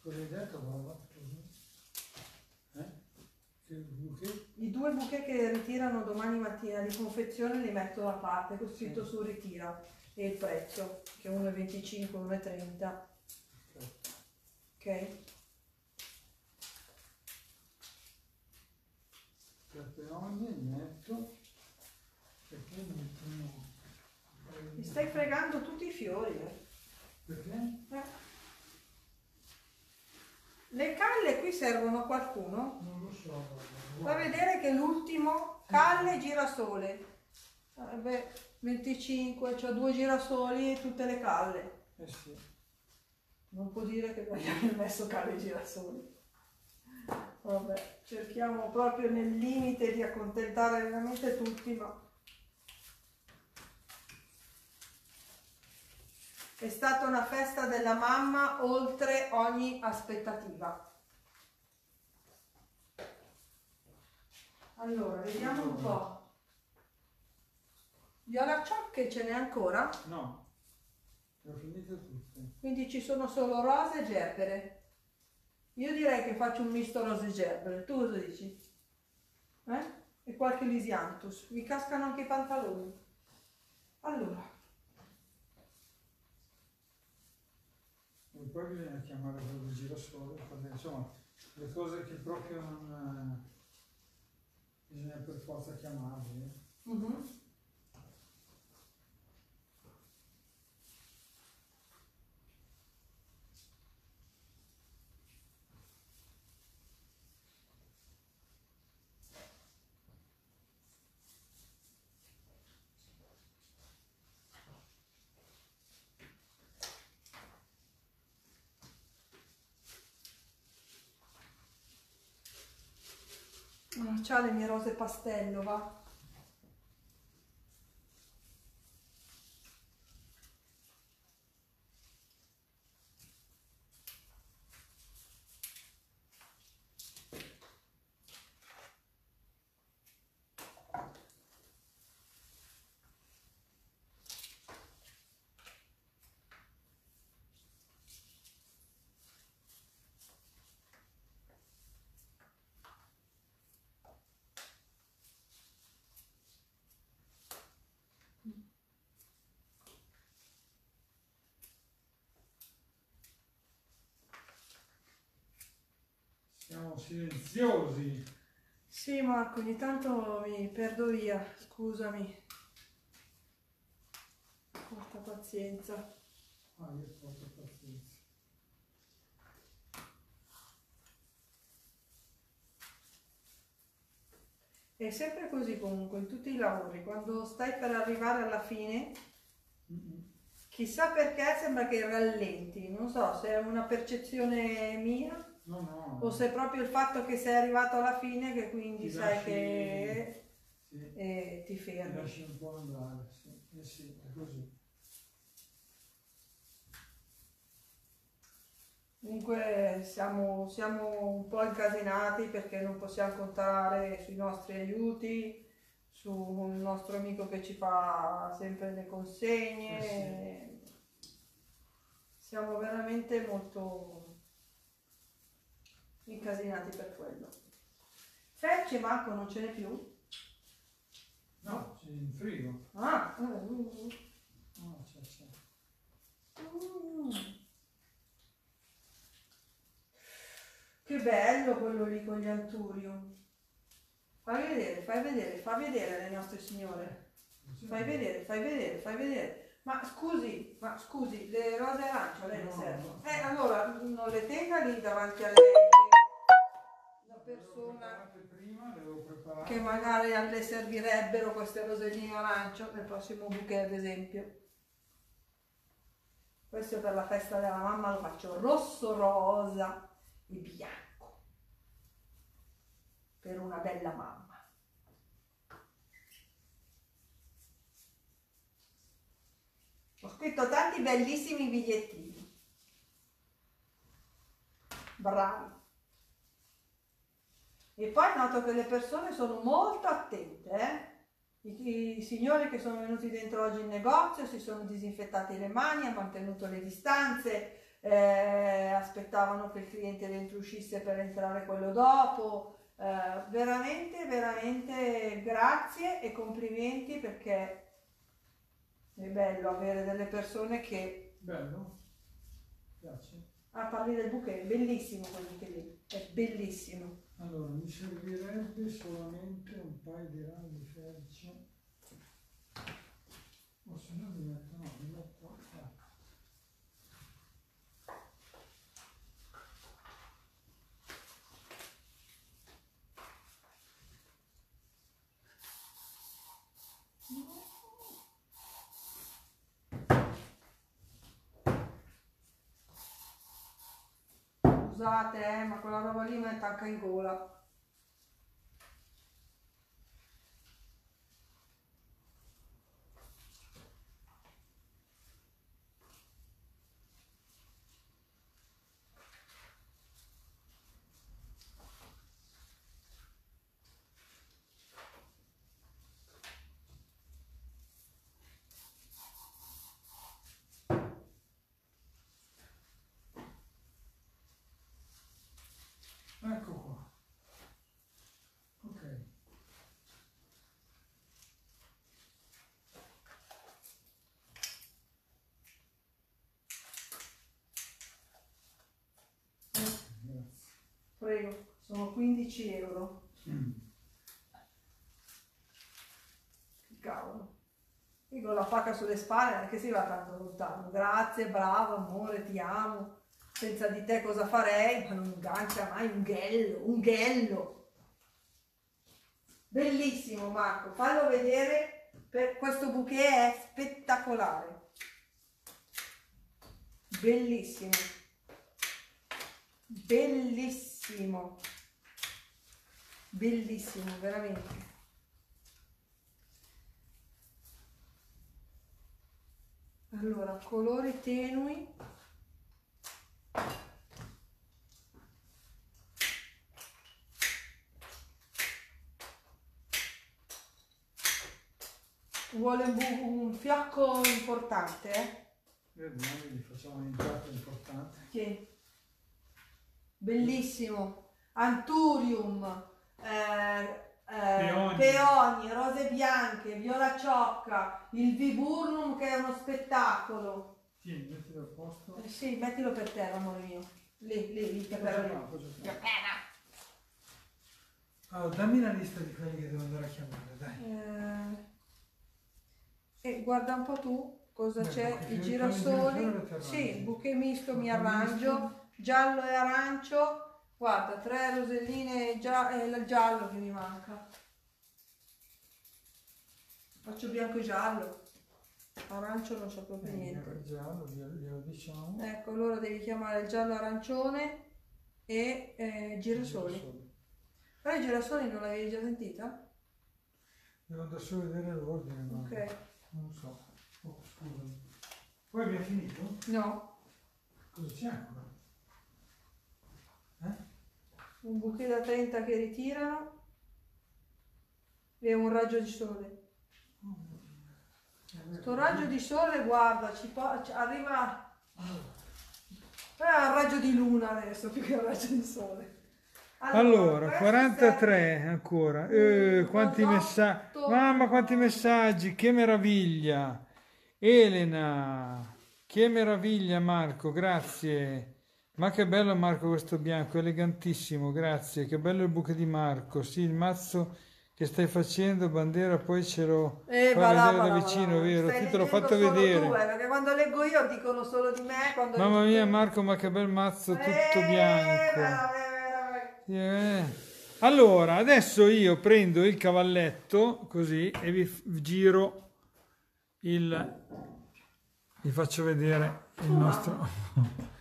Cosa hai detto, mamma? I due buche che ritirano domani mattina di confezione li metto da parte, con scritto su ritira e il prezzo, che è 1,25, 1,30. Ok? Per peonia li metto, perché mettono... Mi stai fregando tutti i fiori, eh? Perché? Le calle qui servono a qualcuno? Non lo so. Fa vedere che l'ultimo calle girasole. Vabbè, 25, cioè 2 girasoli e tutte le calle. Eh sì. Non può dire che voglio aver messo calle girasoli. Vabbè, cerchiamo proprio nel limite di accontentare veramente tutti, ma... È stata una festa della mamma oltre ogni aspettativa. Allora, vediamo un po'. Viola ciocche ce n'è ancora? No, le ho finite tutte. Quindi ci sono solo rose e gerbere. Io direi che faccio un misto rose e gerbere. Tu cosa dici? Eh? E qualche lisianthus. Mi cascano anche i pantaloni. Allora. E poi bisogna chiamare quello girasole, insomma, le cose che proprio non... bisogna per forza chiamarle. C'ha le mie rose pastello, va? Siamo silenziosi. Sì, Marco, ogni tanto mi perdo via, scusami. Porta pazienza. Ah, io porto pazienza. È sempre così comunque in tutti i lavori, quando stai per arrivare alla fine, chissà perché sembra che rallenti, non so se è una percezione mia. No, no. O se è proprio il fatto che sei arrivato alla fine che quindi sai che sì. Ti fermi. Ti lasci un po' andare, sì. Sì, è così. Comunque siamo un po' incasinati perché non possiamo contare sui nostri aiuti, su un nostro amico che ci fa sempre le consegne. Sì. Siamo veramente molto incasinati per quello. Frecce, Marco, non ce n'è più? No, c'è in frigo. Ah! No, c'è. Che bello quello lì con gli anturium. Fai vedere le nostre signore. Fai vedere. Ma scusi, le rose arancio a lei le servono. Allora non le tenga lì davanti a lei. La persona che magari a lei servirebbero queste roselline arancio nel prossimo bouquet, ad esempio. Questo per la festa della mamma lo faccio rosso, rosa e bianco, per una bella mamma. Ho scritto tanti bellissimi bigliettini. Bravi. E poi noto che le persone sono molto attente, I signori che sono venuti dentro oggi in negozio si sono disinfettati le mani, hanno mantenuto le distanze. Aspettavano che il cliente dentro uscisse per entrare quello dopo, veramente grazie e complimenti, perché è bello avere delle persone che bello piace a parli del bouquet, è bellissimo quello che lì è bellissimo. Allora mi servirebbe solamente un paio di rami di felce, o se no mi metto scusate, ma quella roba lì mi attacca in gola. Ecco qua. Ok. Prego, sono 15 euro. Cavolo. Io con la pacca sulle spalle anche si va tanto lontano. Grazie, bravo, amore, ti amo. Senza di te cosa farei? Ma non ingancia mai un ghello. Bellissimo Marco, fallo vedere, per questo bouquet è spettacolare. Bellissimo. Bellissimo. Bellissimo, veramente. Allora, colori tenui. Vuole un fiocco importante, Domani gli facciamo un piatto importante. Sì. Bellissimo. Anturium, peoni, rose bianche, viola ciocca, il viburnum che è uno spettacolo. Sì, mettilo a posto. Sì, mettilo per terra, amore mio. Lì, il cappello. Allora, dammi la lista di quelli che devo andare a chiamare, dai. E guarda un po' tu cosa c'è, i girasoli. Sì, bouquet misto mi arrangio, giallo e arancio. Guarda, 3 roselline e il giallo che mi manca. Faccio bianco e giallo. Arancio non so proprio niente. Giallo, glielo diciamo. Ecco, allora devi chiamare il giallo arancione e girasoli. Però i girasoli non l'avevi già sentita? Devo andare solo a vedere l'ordine. Ok. Non so. Oh, scusa. Poi abbiamo finito? No. Cosa c'è ancora? un bouquet da 30 che ritirano e un raggio di sole. Sto raggio di sole, guarda, arriva un raggio di luna adesso più che un raggio di sole. Allora 43 ancora, quanti messaggi, mamma, quanti messaggi, che meraviglia. Elena, che meraviglia. Marco, grazie, ma che bello Marco questo bianco, elegantissimo, grazie, che bello il buco di Marco, sì, il mazzo che stai facendo, Bandiera, poi ce lo fai vedere da vicino, vero? Sì, te l'ho fatto vedere. Perché quando leggo io dicono solo di me. Mamma mia Marco, ma che bel mazzo tutto bianco. Allora, adesso io prendo il cavalletto così e vi giro il... vi faccio vedere il nostro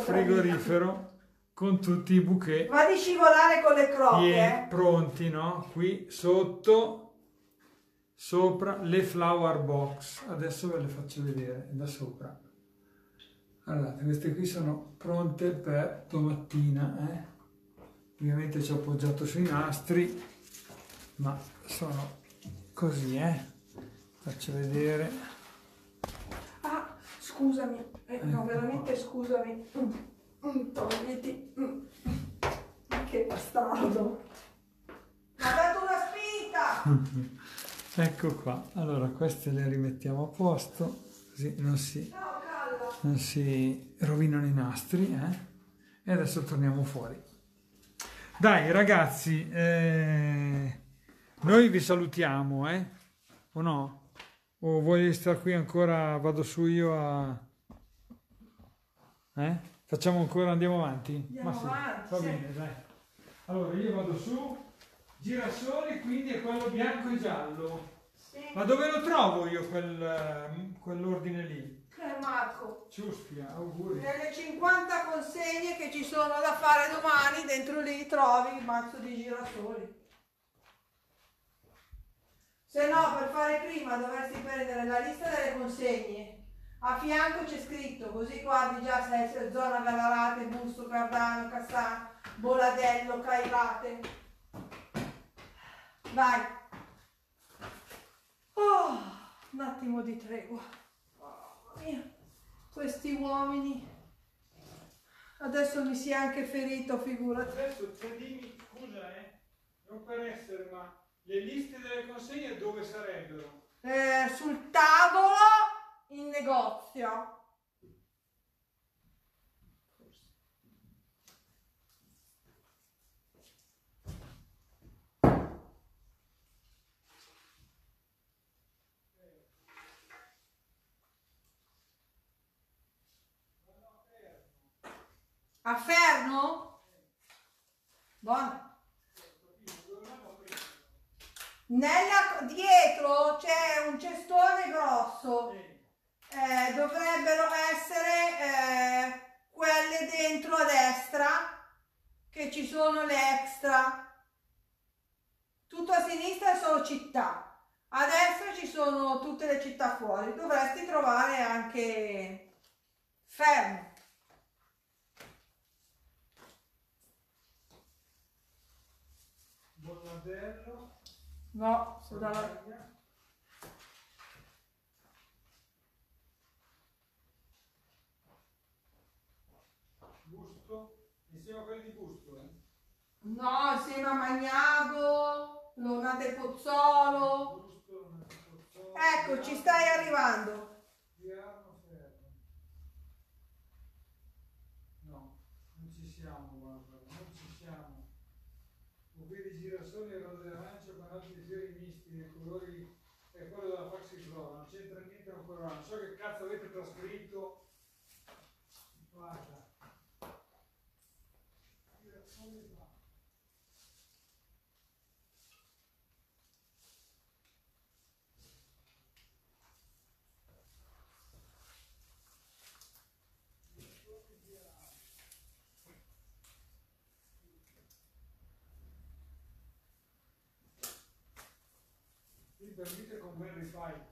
frigorifero con tutti i bouquet. Va di scivolare con le crocche. Pronti, no? Qui sotto, sopra le flower box. Adesso ve le faccio vedere da sopra. Guardate, queste qui sono pronte per domattina. Ovviamente ci ho appoggiato sui nastri, ma sono così, Faccio vedere. Ah, scusami, no, veramente scusami. Togliti. Che bastardo. Mi ha dato una spinta. Ecco qua. Allora, queste le rimettiamo a posto, così non si rovinano i nastri, E adesso torniamo fuori. Dai ragazzi, noi vi salutiamo, o no? O vuoi stare qui ancora? Vado su io a... Facciamo ancora, andiamo avanti? Andiamo avanti. Va bene, dai. Allora, io vado su, girasole, quindi è quello bianco e giallo. Sì. Ma dove lo trovo io quell'ordine lì? Marco. Ciuspia, auguri. Nelle 50 consegne che ci sono da fare domani, dentro lì trovi il mazzo di girasoli. Se no, per fare prima dovresti prendere la lista delle consegne. A fianco c'è scritto, così guardi già se è zona Gallarate, Busto, Cardano, Cassano, Boladello, Cairate. Vai. Oh, un attimo di tregua. Oh, mamma mia. Questi uomini. Adesso mi si è anche ferito, figurati. Adesso dimmi, scusa, non per essere, ma... le liste delle consegne dove sarebbero? Sul tavolo in negozio. A Fermo? Buono. Dietro c'è un cestone grosso, dovrebbero essere quelle dentro a destra, che ci sono le extra. Tutto a sinistra è solo città, a destra ci sono tutte le città fuori, dovresti trovare anche Fermo. Bonadello. No, sono dalla... Busto? Insieme a quelli di Busto, No, insieme a Magnago, Lonate Pozzolo. Busto, Lonate Pozzolo. Ecco, ci stai arrivando. Piano, fermo. No, non ci siamo, guarda, non ci siamo. Ho qui di girasole e rose d'arancia, banati leggeri misti, dei colori, è quello della Faxiclora, non c'entra niente ancora, non so che cazzo avete trascritto. Guarda. Girasole qua. Permette con Barry Fight,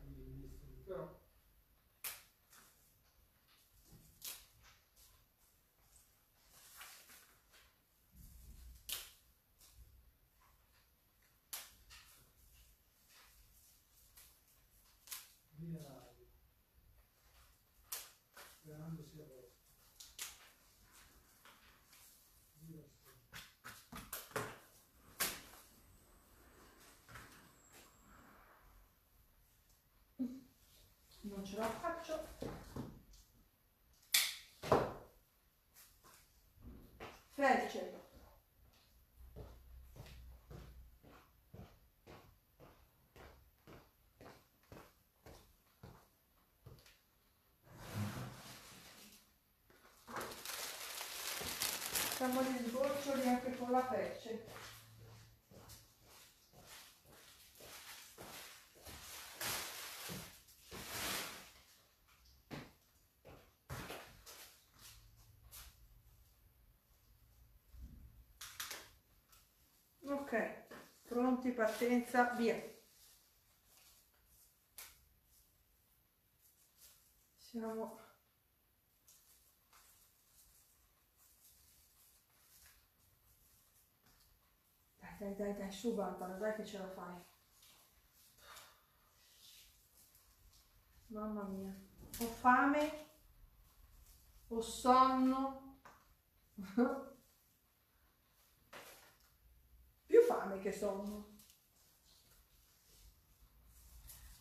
però ce la faccio. Felce. Facciamo gli sgoccioli anche con la felce. Ok, pronti, partenza, via. Siamo... Dai, dai, dai, su Barbara, dai che ce la fai. Mamma mia, ho fame, ho sonno, più fame che sonno.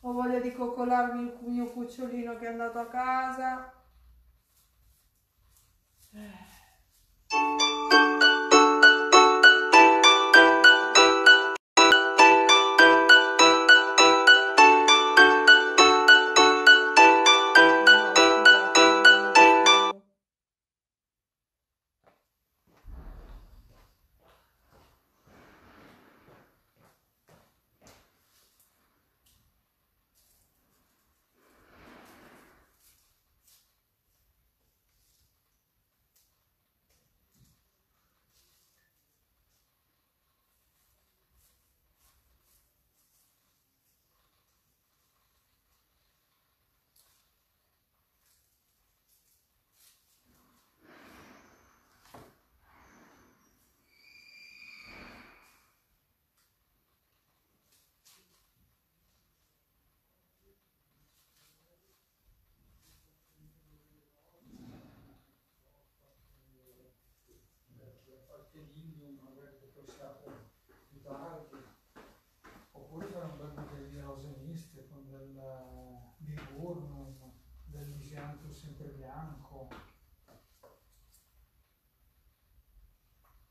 Ho voglia di coccolarmi il mio cucciolino che è andato a casa. Oppure fare un bel bicchiere di rose miste con del biburnum, del lisianto sempre bianco.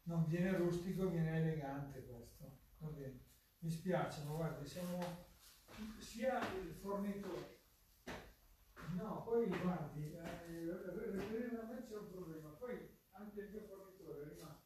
Non viene rustico, viene elegante questo. Va bene. Mi spiace, ma guarda, siamo sia il fornitore. No, poi guardi, veramente c'è un problema. Poi anche il mio fornitore è rimasto.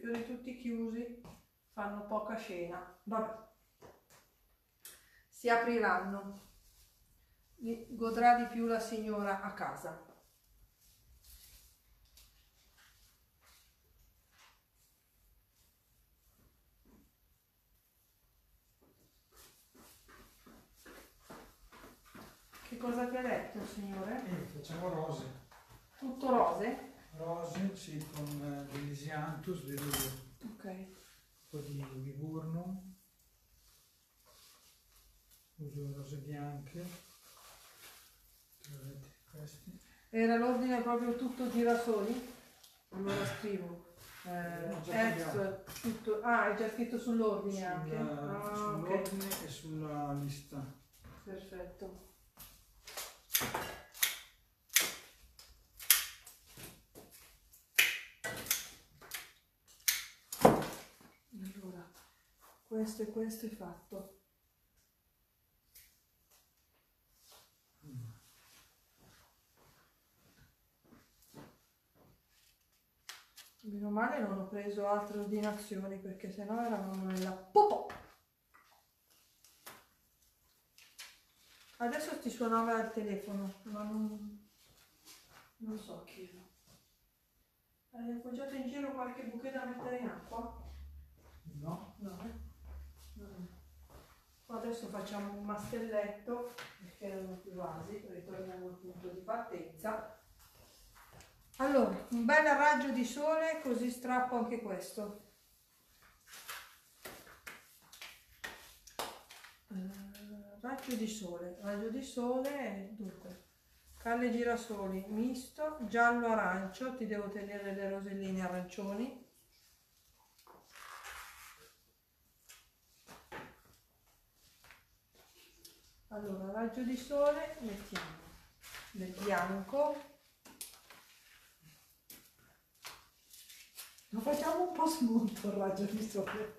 Fiori tutti chiusi, fanno poca scena. Vabbè. Si apriranno. Godrà di più la signora a casa. Che cosa ti ha detto, signore? Facciamo rose. Tutto rose? Rose, sì, con dell'isianthus, vedo okay. Un po' di viburnum, uso rose bianche, questi. Era l'ordine proprio tutto girasoli? Allora scrivo, tutto, ah, è già scritto sull'ordine sulla, anche? Ah, sull'ordine okay. E sulla lista. Perfetto. Questo è fatto. Meno male non ho preso altre ordinazioni, perché sennò eravamo nella popò. Adesso ti suonava il telefono, ma non so chi era. Hai appoggiato in giro qualche bouquet da mettere in acqua? No. No. Adesso facciamo un mastelletto, perché erano più vasi, ritorniamo al punto di partenza. Allora, un bel raggio di sole, così strappo anche questo. Raggio di sole, dunque, calle girasoli misto, giallo-arancio, ti devo tenere le roselline arancioni. Allora, raggio di sole, mettiamo del bianco, lo facciamo un po' smunto il raggio di sole.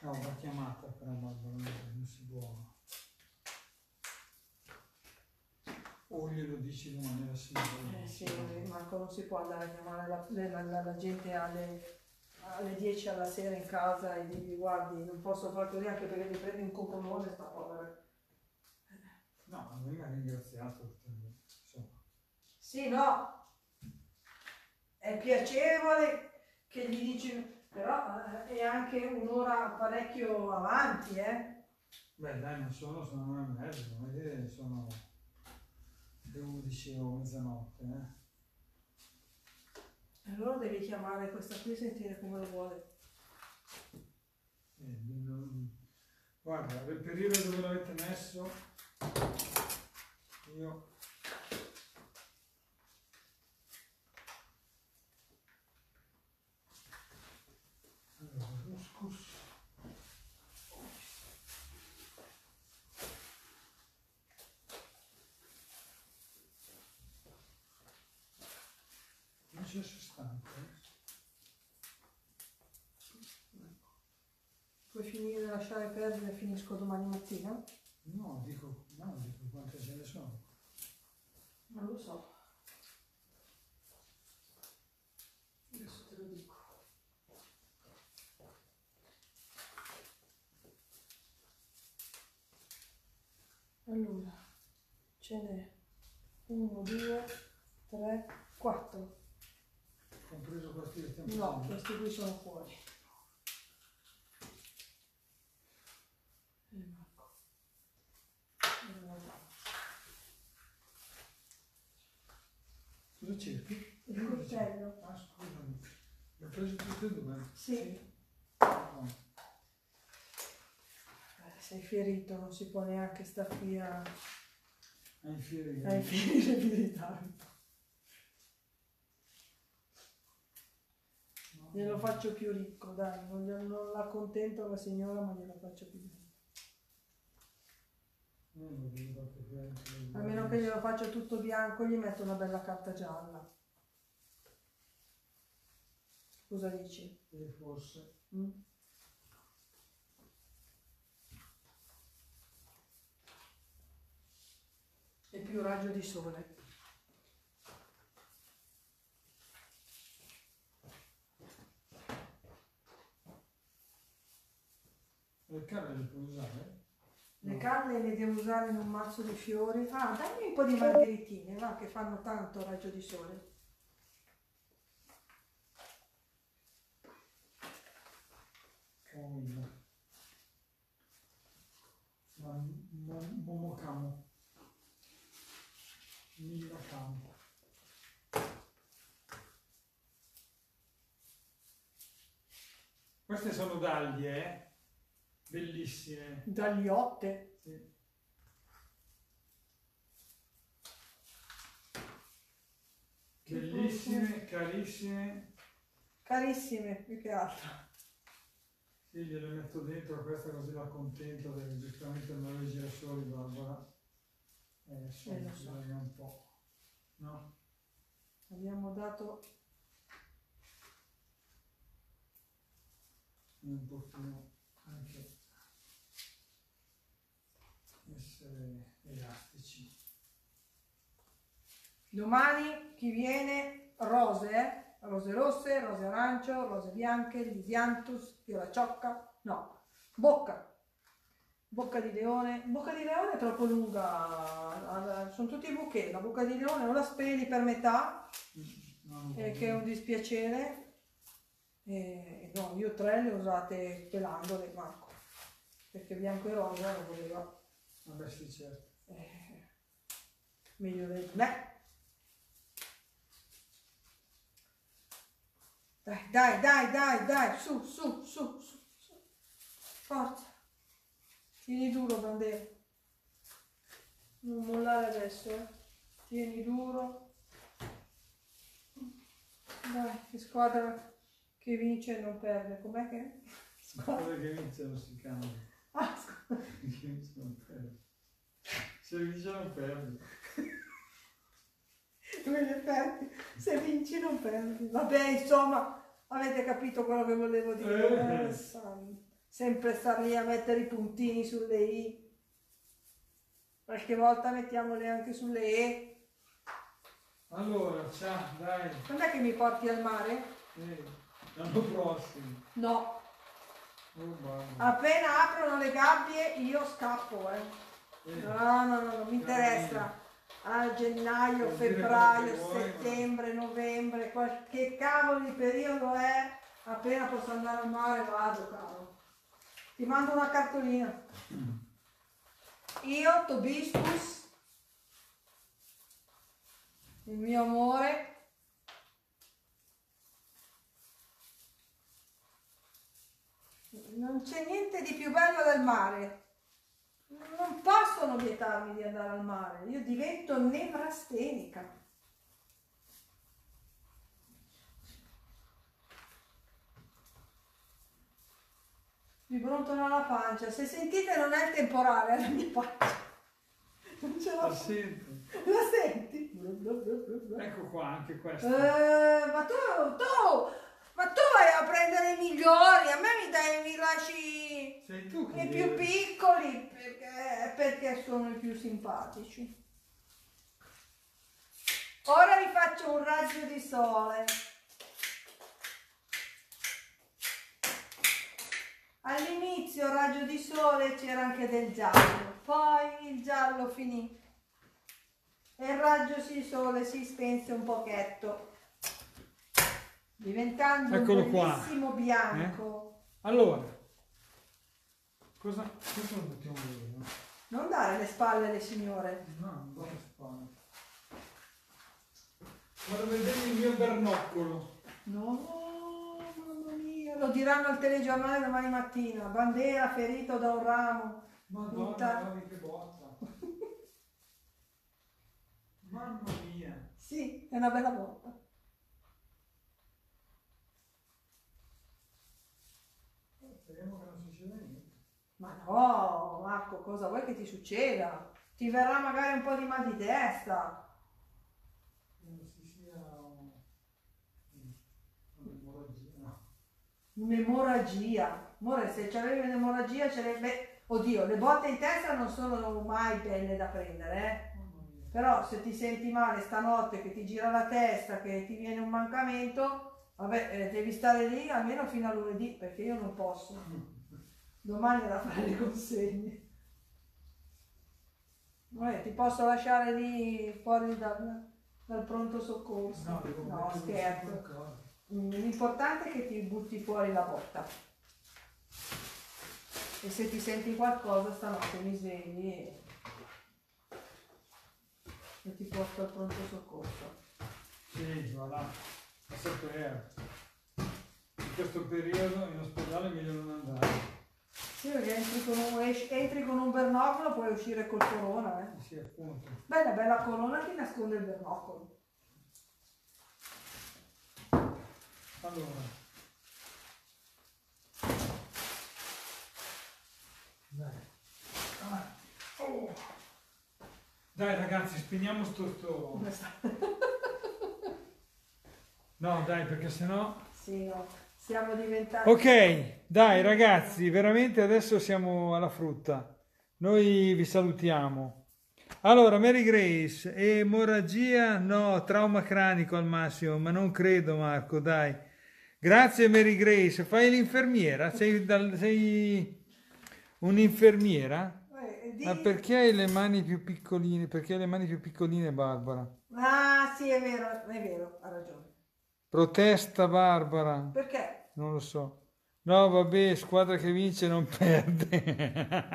No, una chiamata però non si buona. O glielo dici in maniera semplice. Sì, manco non si può andare a chiamare la gente alle 10 alla sera in casa e dirgli guardi, non posso fare così anche perché ti prendi un cocomone sta povera. No, lui mi ha ringraziato. Insomma. Sì, no. È piacevole che gli dici, però è anche un'ora parecchio avanti, eh? Beh dai, non sono 1:30, non è che sono le 11 o mezzanotte, eh? Allora devi chiamare questa qui e sentire come lo vuole. Guarda, nel periodo dove l'avete messo, io... Allora, couscous. Non c'è sostanza. Puoi finire di lasciare perdere e finisco domani mattina? No, dico quante ce ne sono. Non lo so. Adesso te lo dico. Allora, ce n'è 1, 2, 3, 4. Compreso questi che stiamo facendo? No, questi qui sono fuori. Marco. Cosa cerchi? Il coltello. Ah, scusami. L'ho preso tutti e due? Sì. No. Sei ferito, non si può neanche star qui a infierire più di tanto. No. Glielo faccio più ricco, dai, non la contento la signora, ma glielo faccio più ricco. A meno che glielo faccio tutto bianco, gli metto una bella carta gialla. Cosa dici? Forse. E più raggio di sole. Le canne le puoi usare? Le canne le devo usare in un mazzo di fiori. Ah, dammi un po' di margheritine, va, che fanno tanto raggio di sole. Momocamo. Mila campo. Queste sono daglie, eh? Bellissime. Dagliotte? Sì. Bellissime, carissime. Carissime, più che altro. Sì, gliele metto dentro questa così la contento, perché giustamente non le girasoli, Barbara. Adesso un po', no? Abbiamo dato un pochino anche essere elastici. Domani chi viene? Rose, eh? rose rosse, rose arancio, rose bianche, lisianthus, viola ciocca, no, bocca. Bocca di leone è troppo lunga, sono tutti i bouquet, la bocca di leone o la speli per metà, che è un dispiacere, no, io tre le usate pelandole, Marco, perché bianco e rosa lo voleva. Vabbè sì, certo. Meglio del me. Dai, su, forza. Tieni duro, Brandè. Non mollare adesso, eh. Tieni duro. Dai, che squadra che vince non perde. Com'è che? Squadra che vince non si cambia. Ah, squadra che vince non perde. Se vince non perdi. Se vinci non perdi. Vabbè, insomma, avete capito quello che volevo dire. Sempre star lì a mettere i puntini sulle I, qualche volta mettiamole anche sulle E. Allora, ciao, dai. Quando è che mi porti al mare? L'anno prossimo. No. Oh, appena aprono le gabbie io scappo, No, mi interessa. A gennaio, febbraio, settembre, novembre, qualche cavolo di periodo è, appena posso andare al mare vado, cavolo. Ti mando una cartolina. Io, Tobiscus, il mio amore, non c'è niente di più bello del mare. Non possono vietarmi di andare al mare. Io divento nevrastenica. Mi brontolano la pancia, se sentite non è il temporale, è la mia pancia. Non ce la sento. La senti? Ecco qua anche questo. Ma tu vai a prendere i migliori, a me mi lasci i più piccoli perché sono i più simpatici. Ora vi faccio un raggio di sole. All'inizio raggio di sole c'era anche del giallo, poi il giallo finì e il raggio di sole si spense un pochetto, diventando un bellissimo bianco. Allora, cosa non mettiamo lì? Non dare le spalle alle signore. No, non do le spalle. Vado a vedere il mio bernoccolo. No. Lo diranno al telegiornale domani mattina. Bandera ferito da un ramo. Madonna che botta. Mamma mia. Sì, è una bella botta. Speriamo che non succeda niente. Ma no, Marco, cosa vuoi che ti succeda? Ti verrà magari un po' di mal di testa. Un'emorragia, amore, se c'avevi un'emorragia c'arebbe, oddio, le botte in testa non sono mai belle da prendere, Però se ti senti male stanotte, che ti gira la testa, che ti viene un mancamento, vabbè, devi stare lì almeno fino a lunedì, perché io non posso. Domani è da fare le consegne. Vabbè, ti posso lasciare lì fuori dal pronto soccorso? No, scherzo. L'importante è che ti butti fuori la botta, e se ti senti qualcosa stanotte mi svegli e ti porto al pronto soccorso. Sì, voilà, a sapere. In questo periodo in ospedale è meglio non andare. Sì, perché entri con un bernoccolo, puoi uscire col corona. Sì, appunto. Beh, la bella corona ti nasconde il bernoccolo. Allora, dai ragazzi, spegniamo sto... No dai, perché sennò... Sì, no, siamo diventati... Ok, dai ragazzi, veramente adesso siamo alla frutta. Noi vi salutiamo. Allora, Mary Grace, emorragia? No, trauma cranico al massimo, ma non credo, Marco, dai. Grazie Mary Grace, fai l'infermiera? Sei un'infermiera? Ma perché hai le mani più piccoline? Perché hai le mani più piccoline, Barbara? Ah, sì, è vero, ha ragione. Protesta, Barbara. Perché? Non lo so. No, vabbè, squadra che vince non perde.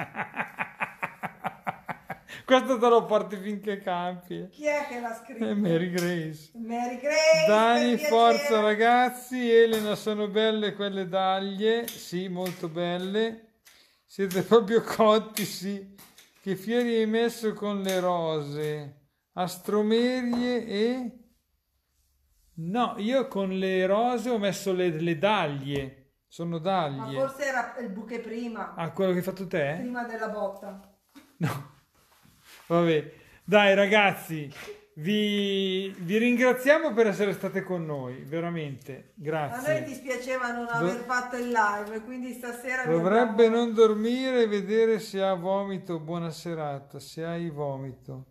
Questo te lo porti finché campi. Chi è che l'ha scritto? È Mary Grace. Mary Grace! Dani, forza ragazzi. Elena, sono belle quelle daglie. Sì, molto belle. Siete proprio cotti, sì. Che fiori hai messo con le rose? Astromerie e... No, io con le rose ho messo le daglie. Sono daglie. Ma forse era il bouquet prima. Ah, quello che hai fatto te? Prima della botta. No. Vabbè. Dai ragazzi, vi ringraziamo per essere state con noi, veramente, grazie. A noi dispiaceva non aver fatto il live, quindi stasera... Dovrebbe non dormire e vedere se ha vomito, buona serata, se hai vomito.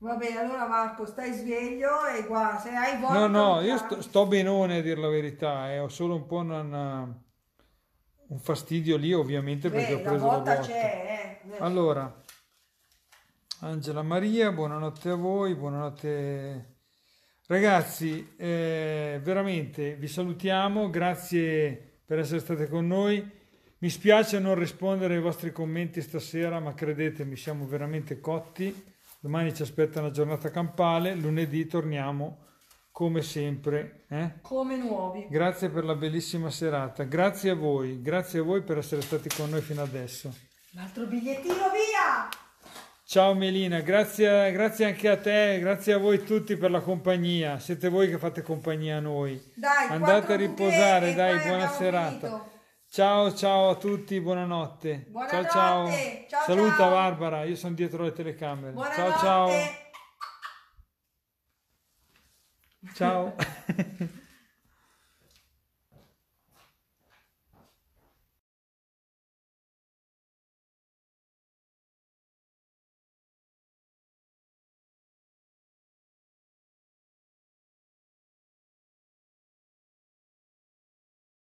Va bene, allora Marco, stai sveglio e guarda, se hai vomito... No, io sto benone a dir la verità, ho solo un po' un fastidio lì ovviamente perché ho preso la botta. C'è, Allora... Angela Maria, buonanotte a voi, buonanotte ragazzi, veramente vi salutiamo, grazie per essere state con noi, mi spiace non rispondere ai vostri commenti stasera, ma credetemi siamo veramente cotti, domani ci aspetta una giornata campale, lunedì torniamo come sempre. Come nuovi. Grazie per la bellissima serata, grazie a voi per essere stati con noi fino adesso. Un altro bigliettino via! Ciao Melina, grazie anche a te, grazie a voi tutti per la compagnia, siete voi che fate compagnia a noi. Dai, andate a riposare, dai, buona serata. Finito. Ciao a tutti, buonanotte. Buonanotte. Ciao. Saluta ciao. Barbara, io sono dietro le telecamere. Buonanotte. Ciao.